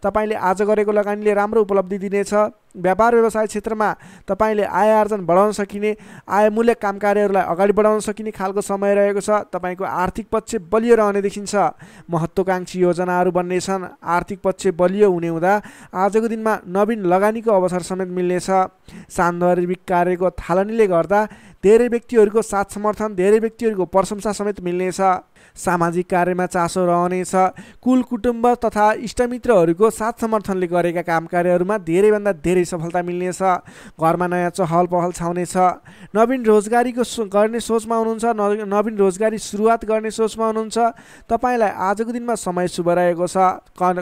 तपाईँले आज गरेको लगानीले राम्रो उपलब्धि दिनेछ। व्यापार व्यवसाय क्षेत्रमा तपाईले आय आर्जन बढाउन सकिने, आयमूलक काम कार्यहरूलाई अगाडि बढाउन सकिने खालको समय रहेको छ। तपाईको आर्थिक पक्ष बलियो रहने देखिन्छ। महत्त्वाकांक्षी योजनाहरू बन्नेछन्। आर्थिक पक्ष बलियो हुने हुँदा आजको दिनमा नवीन लगानीको अवसर समेत मिल्नेछ। सान्दर्भिक कार्यको थालनीले गर्दा धेरै व्यक्तिहरूको साथ समर्थन, धेरै व्यक्तिहरूको प्रशंसा समेत मिल्नेछ। सामाजिक कार्यमा चासो रहनेछ। कुल कुटुम्ब तथा इष्टमित्रहरूको साथ समर्थनले गरेका काम कार्यहरूमा धेरैभन्दा धेरै सफलता मिल्नेछ। घरमा नयाँ चहल पहल छाउनेछ। नवीन रोजगारीको गर्ने सोचमा हुनुहुन्छ, नवीन रोजगारी सुरुवात गर्ने सोचमा हुनुहुन्छ। तपाईँलाई आजको दिनमा समय शुभ रहेको छ।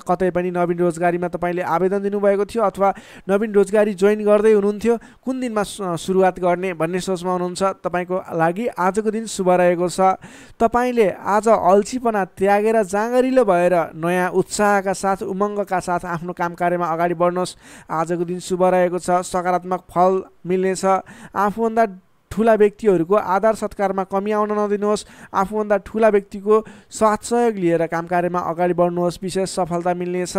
कतै पनि नवीन रोजगारीमा तपाईँले आवेदन दिनुभएको थियो अथवा नवीन रोजगारी जोइन गर्दै हुनुहुन्थ्यो, कुन दिनमा सुरुवात गर्ने भन्ने सोचमा हुनुहुन्छ। तपाईँको लागि आजको दिन शुभ रहेको छ। तपाईँले आज अल्छीपना त्यागेर जाँगरिलो भएर नयाँ उत्साहका साथ, उमङ्गका साथ आफ्नो काम कार्यमा अगाडि बढ्नुहोस्। आजको दिन शुभ रहेको छ। सकारात्मक फल मिल्नेछ। आफूभन्दा ठुला व्यक्तिहरूको आदर सत्कारमा कमी आउन नदिनुहोस्। आफूभन्दा ठुला व्यक्तिको साथ सहयोग लिएर काम कार्यमा अगाडि बढ्नुहोस्, विशेष सफलता मिल्नेछ।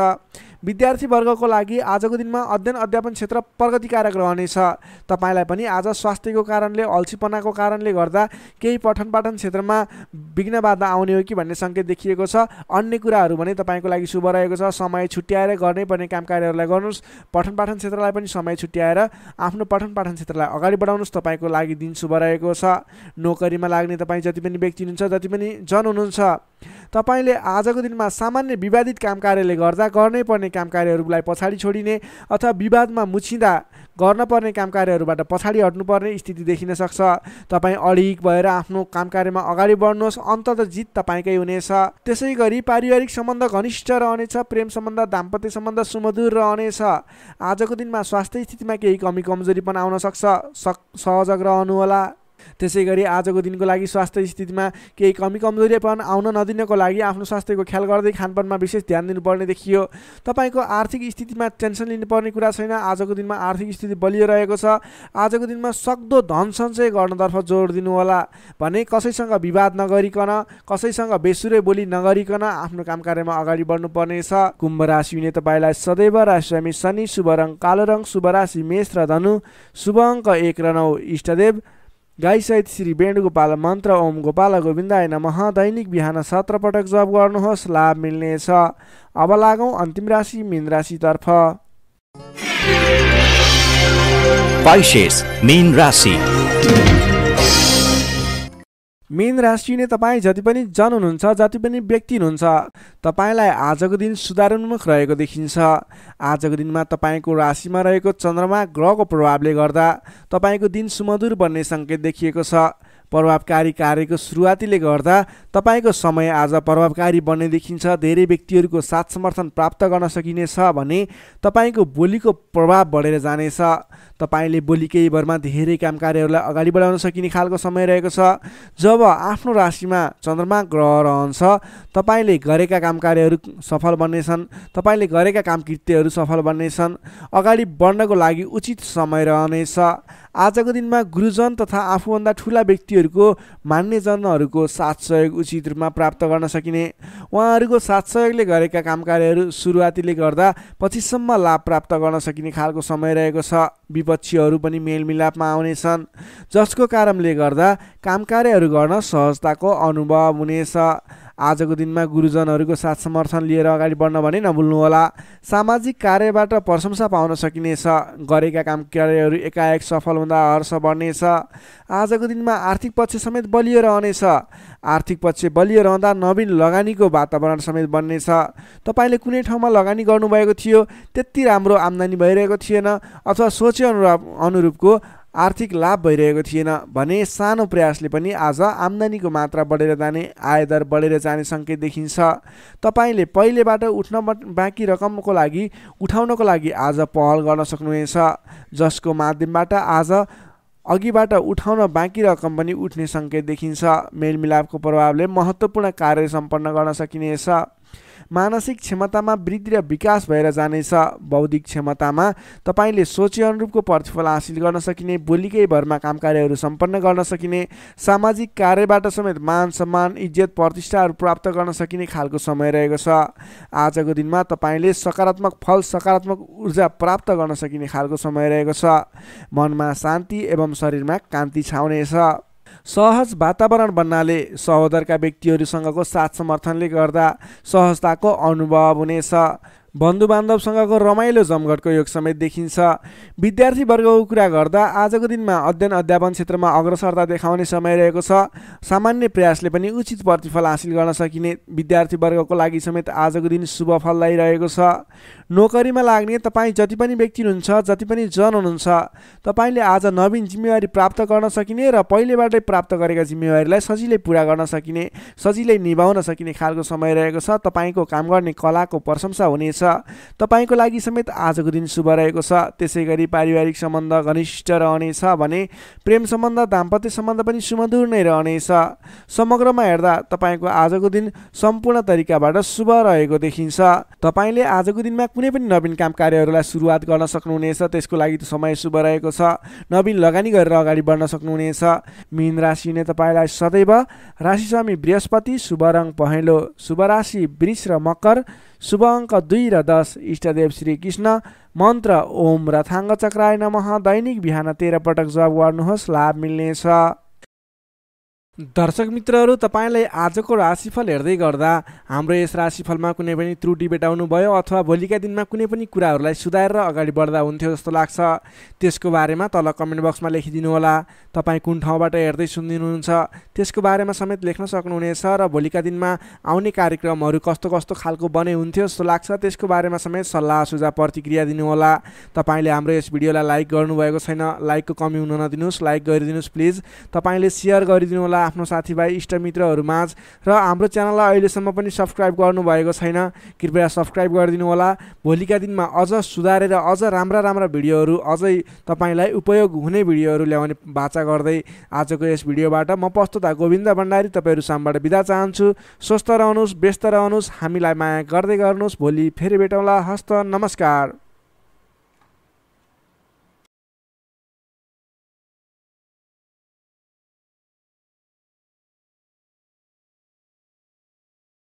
विद्यार्थीवर्गको लागि आजको दिनमा अध्ययन अध्यापन क्षेत्र प्रगतिकारक रहनेछ। तपाईँलाई पनि आज स्वास्थ्यको कारणले, अल्छीपनाको कारणले गर्दा केही पठन पाठन क्षेत्रमा विघ्न बाधा आउने हो कि भन्ने सङ्केत देखिएको छ। अन्य कुराहरू भने तपाईँको लागि शुभ रहेको छ। समय छुट्याएर गर्नै पर्ने काम कार्यहरूलाई गर्नुहोस्। पठन पाठन क्षेत्रलाई पनि समय छुट्याएर आफ्नो पठन पाठन क्षेत्रलाई अगाडि बढाउनुहोस्। तपाईँको लागि दिन शुभ रहेको छ। नोकरीमा लाग्ने तपाईँ जति पनि व्यक्ति हुनुहुन्छ, जति पनि जन हुनुहुन्छ, तपाईँले आजको दिनमा सामान्य विवादित काम कार्यले गर्दा गर्नै पर्ने काम कार्यहरूलाई पछाडि छोडिने अथवा विवादमा मुछिँदा गर्न पर्ने काम कार्यहरूबाट पछाडि हट्नुपर्ने स्थिति देखिन सक्छ। तपाईँ अडिक भएर आफ्नो काम कार्यमा अगाडि बढ्नुहोस्। अन्तत जित तपाईँकै हुनेछ। त्यसै गरी पारिवारिक सम्बन्ध घनिष्ठ रहनेछ। प्रेम सम्बन्ध, दाम्पत्य सम्बन्ध सुमधुर रहनेछ। आजको दिनमा स्वास्थ्य स्थितिमा केही कमी कमजोरी पनि आउन सक्छ। सहजग रहनुहोला। त्यसैगरी आजको दिनको लागि स्वास्थ्य स्थितिमा केही कमी कमजोरीपन आउन नदिनको लागि आफ्नो स्वास्थ्यको ख्याल गर्दै खानपानमा विशेष ध्यान दिनुपर्ने देखियो। तपाईको आर्थिक स्थितिमा टेन्सन लिनुपर्ने कुरा छैन। आजको दिनमा आर्थिक स्थिति बलियो रहेको छ। आजको दिनमा सक्दो धन सञ्चय गर्नतर्फ जोड दिनु होला भने कसैसँग विवाद नगरिकन, कसैसँग बेसुरे बोली नगरिकन आफ्नो काम कार्यमा अगाडि बढ्नुपर्ने छ। कुम्भ राशि हुने तपाईलाई सदैव राशिमी शनि, शुभ रङ कालो रङ, शुभ राशि मेष र धनु, शुभ अङ्क एक र नौ, इष्टदेव गाई सहित श्री वेणुगोपाल मंत्र ओम गोपाल गोविन्दाय नमः दैनिक बिहान सत्र पटक जप गर्नुहोस्, लाभ मिल्नेछ। अब लागौं अन्तिम राशि मीन राशितर्फ। मीन राशि मीन राशि ने तपाई जति पनि जन हुनुहुन्छ, जति पनि व्यक्ति हुनुहुन्छ, तपाईलाई आजको दिन सुधारोन्मुख रहेको देखिन्छ। आजको दिनमा तपाईको राशिमा रहेको चन्द्रमा ग्रहको प्रभावले गर्दा तपाईको दिन सुमधुर बन्ने संकेत देखिएको छ। प्रभावकारी कार्यको सुरुवातीले गर्दा तपाईको समय आज प्रभावकारी बन्ने देखिन्छ। धेरै व्यक्तिहरूको साथ समर्थन प्राप्त गर्न सकिनेछ भने तपाईको बोलीको प्रभाव बढेर जानेछ। तपाईले बोलीकै भरमा धेरै काम कार्यहरूलाई अगाडि बढाउन सकिने खालको समय रहेको छ। जब आफ्नो राशिमा चन्द्रमा ग्रह रहन्छ तपाईले गरेका काम कार्यहरू सफल बन्नेछन्, तपाईले गरेका काम कृत्यहरू सफल बन्नेछन्। अगाडि बढ्नको लागि उचित समय रहनेछ। आजको दिनमा गुरुजन तथा आफूभन्दा ठुला व्यक्ति को मान्यजनहरुको साथ सहयोग उचित रूपमा प्राप्त गर्न सकिने, उहाँहरुको साथ सहयोगले गरेका काम कार्यहरू सुरुवातीले गर्दा पछिसम्म लाभ प्राप्त गर्न सकिने खालको समय रहेको छ। विपक्षीहरु पनि मेलमिलापमा आउनेछन्, जसको कारणले गर्दा काम कार्यहरू गर्न सहजताको अनुभव हुनेछ। आजको दिनमा गुरुजनहरुको साथ समर्थन लिएर अगाडि बढ्न भने नभुल्नु होला। सामाजिक कार्यबाट प्रशंसा पाउन सकिनेछ। गरेका काम कार्यहरू एकाएक सफल हुँदा हर्ष बढ्नेछ। आजको दिनमा आर्थिक पक्ष समेत बलियो रहनेछ। आर्थिक पक्ष बलियो रहँदा नवीन लगानीको वातावरण समेत बन्नेछ। तपाईले कुनै ठाउँमा लगानी गर्नुभएको थियो, त्यति राम्रो आम्दानी भइरहेको थिएन अथवा सोचे अनुरूप अनुरूपको आर्थिक लाभ भइरहेको थिएन भने सानो प्रयासले पनि आज आम्दानीको मात्रा बढेर जाने, आय दर बढेर जाने संकेत देखिन्छ। तपाईले पहिलेबाट उठ्न बाँकी रकमको लागि उठाउनको लागि आज पहल गर्न सक्नुहुनेछ, जसको माध्यमबाट आज अघिबाट उठाउन बाँकी रकम पनि उठ्ने संकेत देखिन्छ। मेलमिलापको प्रभावले महत्त्वपूर्ण कार्य सम्पन्न गर्न सकिनेछ। मानसिक क्षमतामा वृद्धि र विकास भएर जानेछ। बौद्धिक क्षमतामा तपाईले सोचे अनुरूपको प्रतिफल हासिल गर्न सकिने, बोलीकै भरमा काम कार्यहरू सम्पन्न गर्न सकिने, सामाजिक कार्यबाट समेत मान सम्मान, इज्जत, प्रतिष्ठाहरू प्राप्त गर्न सकिने खालको समय रहेको छ। आजको दिनमा तपाईले सकारात्मक फल, सकारात्मक ऊर्जा प्राप्त गर्न सकिने खालको समय रहेको छ। मनमा शान्ति एवं शरीरमा कान्ति छाउनेछ। सहज वातावरण बन्नाले सहोदरका व्यक्तिहरूसँगको साथ समर्थनले गर्दा सहजताको अनुभव हुनेछ। बन्धुबान्धवसँगको रमाइलो जमघटको योग समेत देखिन्छ। विद्यार्थी वर्गको कुरा गर्दा आजको दिनमा अध्ययन अध्यापन क्षेत्रमा अग्रसरता देखाउने समय रहेको छ। सामान्य प्रयासले पनि उचित प्रतिफल हासिल गर्न सकिने, विद्यार्थी वर्गको लागि समेत आजको दिन शुभ फलदायी रहेको छ। नोकरीमा लाग्ने तपाईँ जति पनि व्यक्ति हुनुहुन्छ, जति पनि जन हुनुहुन्छ, तपाईँले आज नवीन जिम्मेवारी प्राप्त गर्न सकिने र पहिलेबाटै प्राप्त गरेका जिम्मेवारीलाई सजिलै पुरा गर्न सकिने, सजिलै निभाउन सकिने खालको समय रहेको छ। तपाईँको काम गर्ने कलाको प्रशंसा हुनेछ। तपाईको लागि समेत आजको दिन शुभ रहेको छ। त्यसैगरी पारिवारिक सम्बन्ध घनिष्ठ रहनेछ भने प्रेम सम्बन्ध, दाम्पत्य सम्बन्ध पनि सुमधुर नै रहनेछ। समग्रमा हेर्दा तपाईको आजको दिन सम्पूर्ण तरिकाबाट शुभ रहेको देखिन्छ। तपाईले आजको दिनमा कुनै पनि नवीन काम कार्यहरूलाई सुरुवात गर्न सक्नुहुनेछ, त्यसको लागि समय शुभ रहेको छ। नवीन लगानी गरेर अगाडि बढ्न सक्नुहुनेछ। मीन राशि ने तपाईलाई सदैव राशि स्वामी बृहस्पति, शुभ रङ पहेँलो, शुभ राशि वृष र मकर, शुभ अङ्क दुई र दस, इष्टदेव श्री कृष्ण, मन्त्र ओम रथाङ्ग चक्राय नमः दैनिक बिहान तेह्र पटक जप गर्नुहोस्, लाभ मिल्नेछ। दर्शक मित्रहरू, तपाईलाई आजको राशिफल हेर्दै गर्दा हाम्रो यस राशिफलमा कुनै पनि त्रुटि भेटाउनु भयो अथवा भोलिका दिनमा कुनै पनि कुराहरूलाई सुधारेर अगाडि बढ्दा हुन्थ्यो जस्तो लाग्छ, त्यसको बारेमा तल कमेन्ट बक्समा लेखिदिनु होला। तपाईँ कुन ठाउँबाट हेर्दै सुनिदिनुहुन्छ त्यसको बारेमा समेत लेख्न सक्नुहुनेछ र भोलिका दिनमा आउने कार्यक्रमहरू कस्तो कस्तो खालको बने हुन्थ्यो जस्तो लाग्छ त्यसको बारेमा समेत सल्लाह सुझाव प्रतिक्रिया दिनुहोला। तपाईँले हाम्रो यस भिडियोलाई लाइक गर्नुभएको छैन, लाइकको कमी हुन नदिनुहोस्, लाइक गरिदिनुहोस् प्लिज। तपाईँले सेयर गरिदिनु होला आफ्नो साथीभाइ इष्टमित्रहरुमाझ र हाम्रो च्यानललाई अहिलेसम्म पनि सब्स्क्राइब गर्नु भएको छैन कृपया सब्स्क्राइब गरिदिनु होला। भोलिका दिनमा अझ सुधारेर अझ राम्रा राम्रा भिडियोहरु अझै तपाईलाई उपयोग हुने भिडियोहरु ल्याउने वाचा गर्दै आजको यस भिडियोबाट म प्रस्तुता गोविन्द भण्डारी तपाईहरु सामबाट बिदा चाहन्छु। स्वस्थ रहनुस्, व्यस्त रहनुस्, हामीलाई माया गर्दै गर्नुस्। भोलि फेरि भेटौँला। हस्त नमस्कार।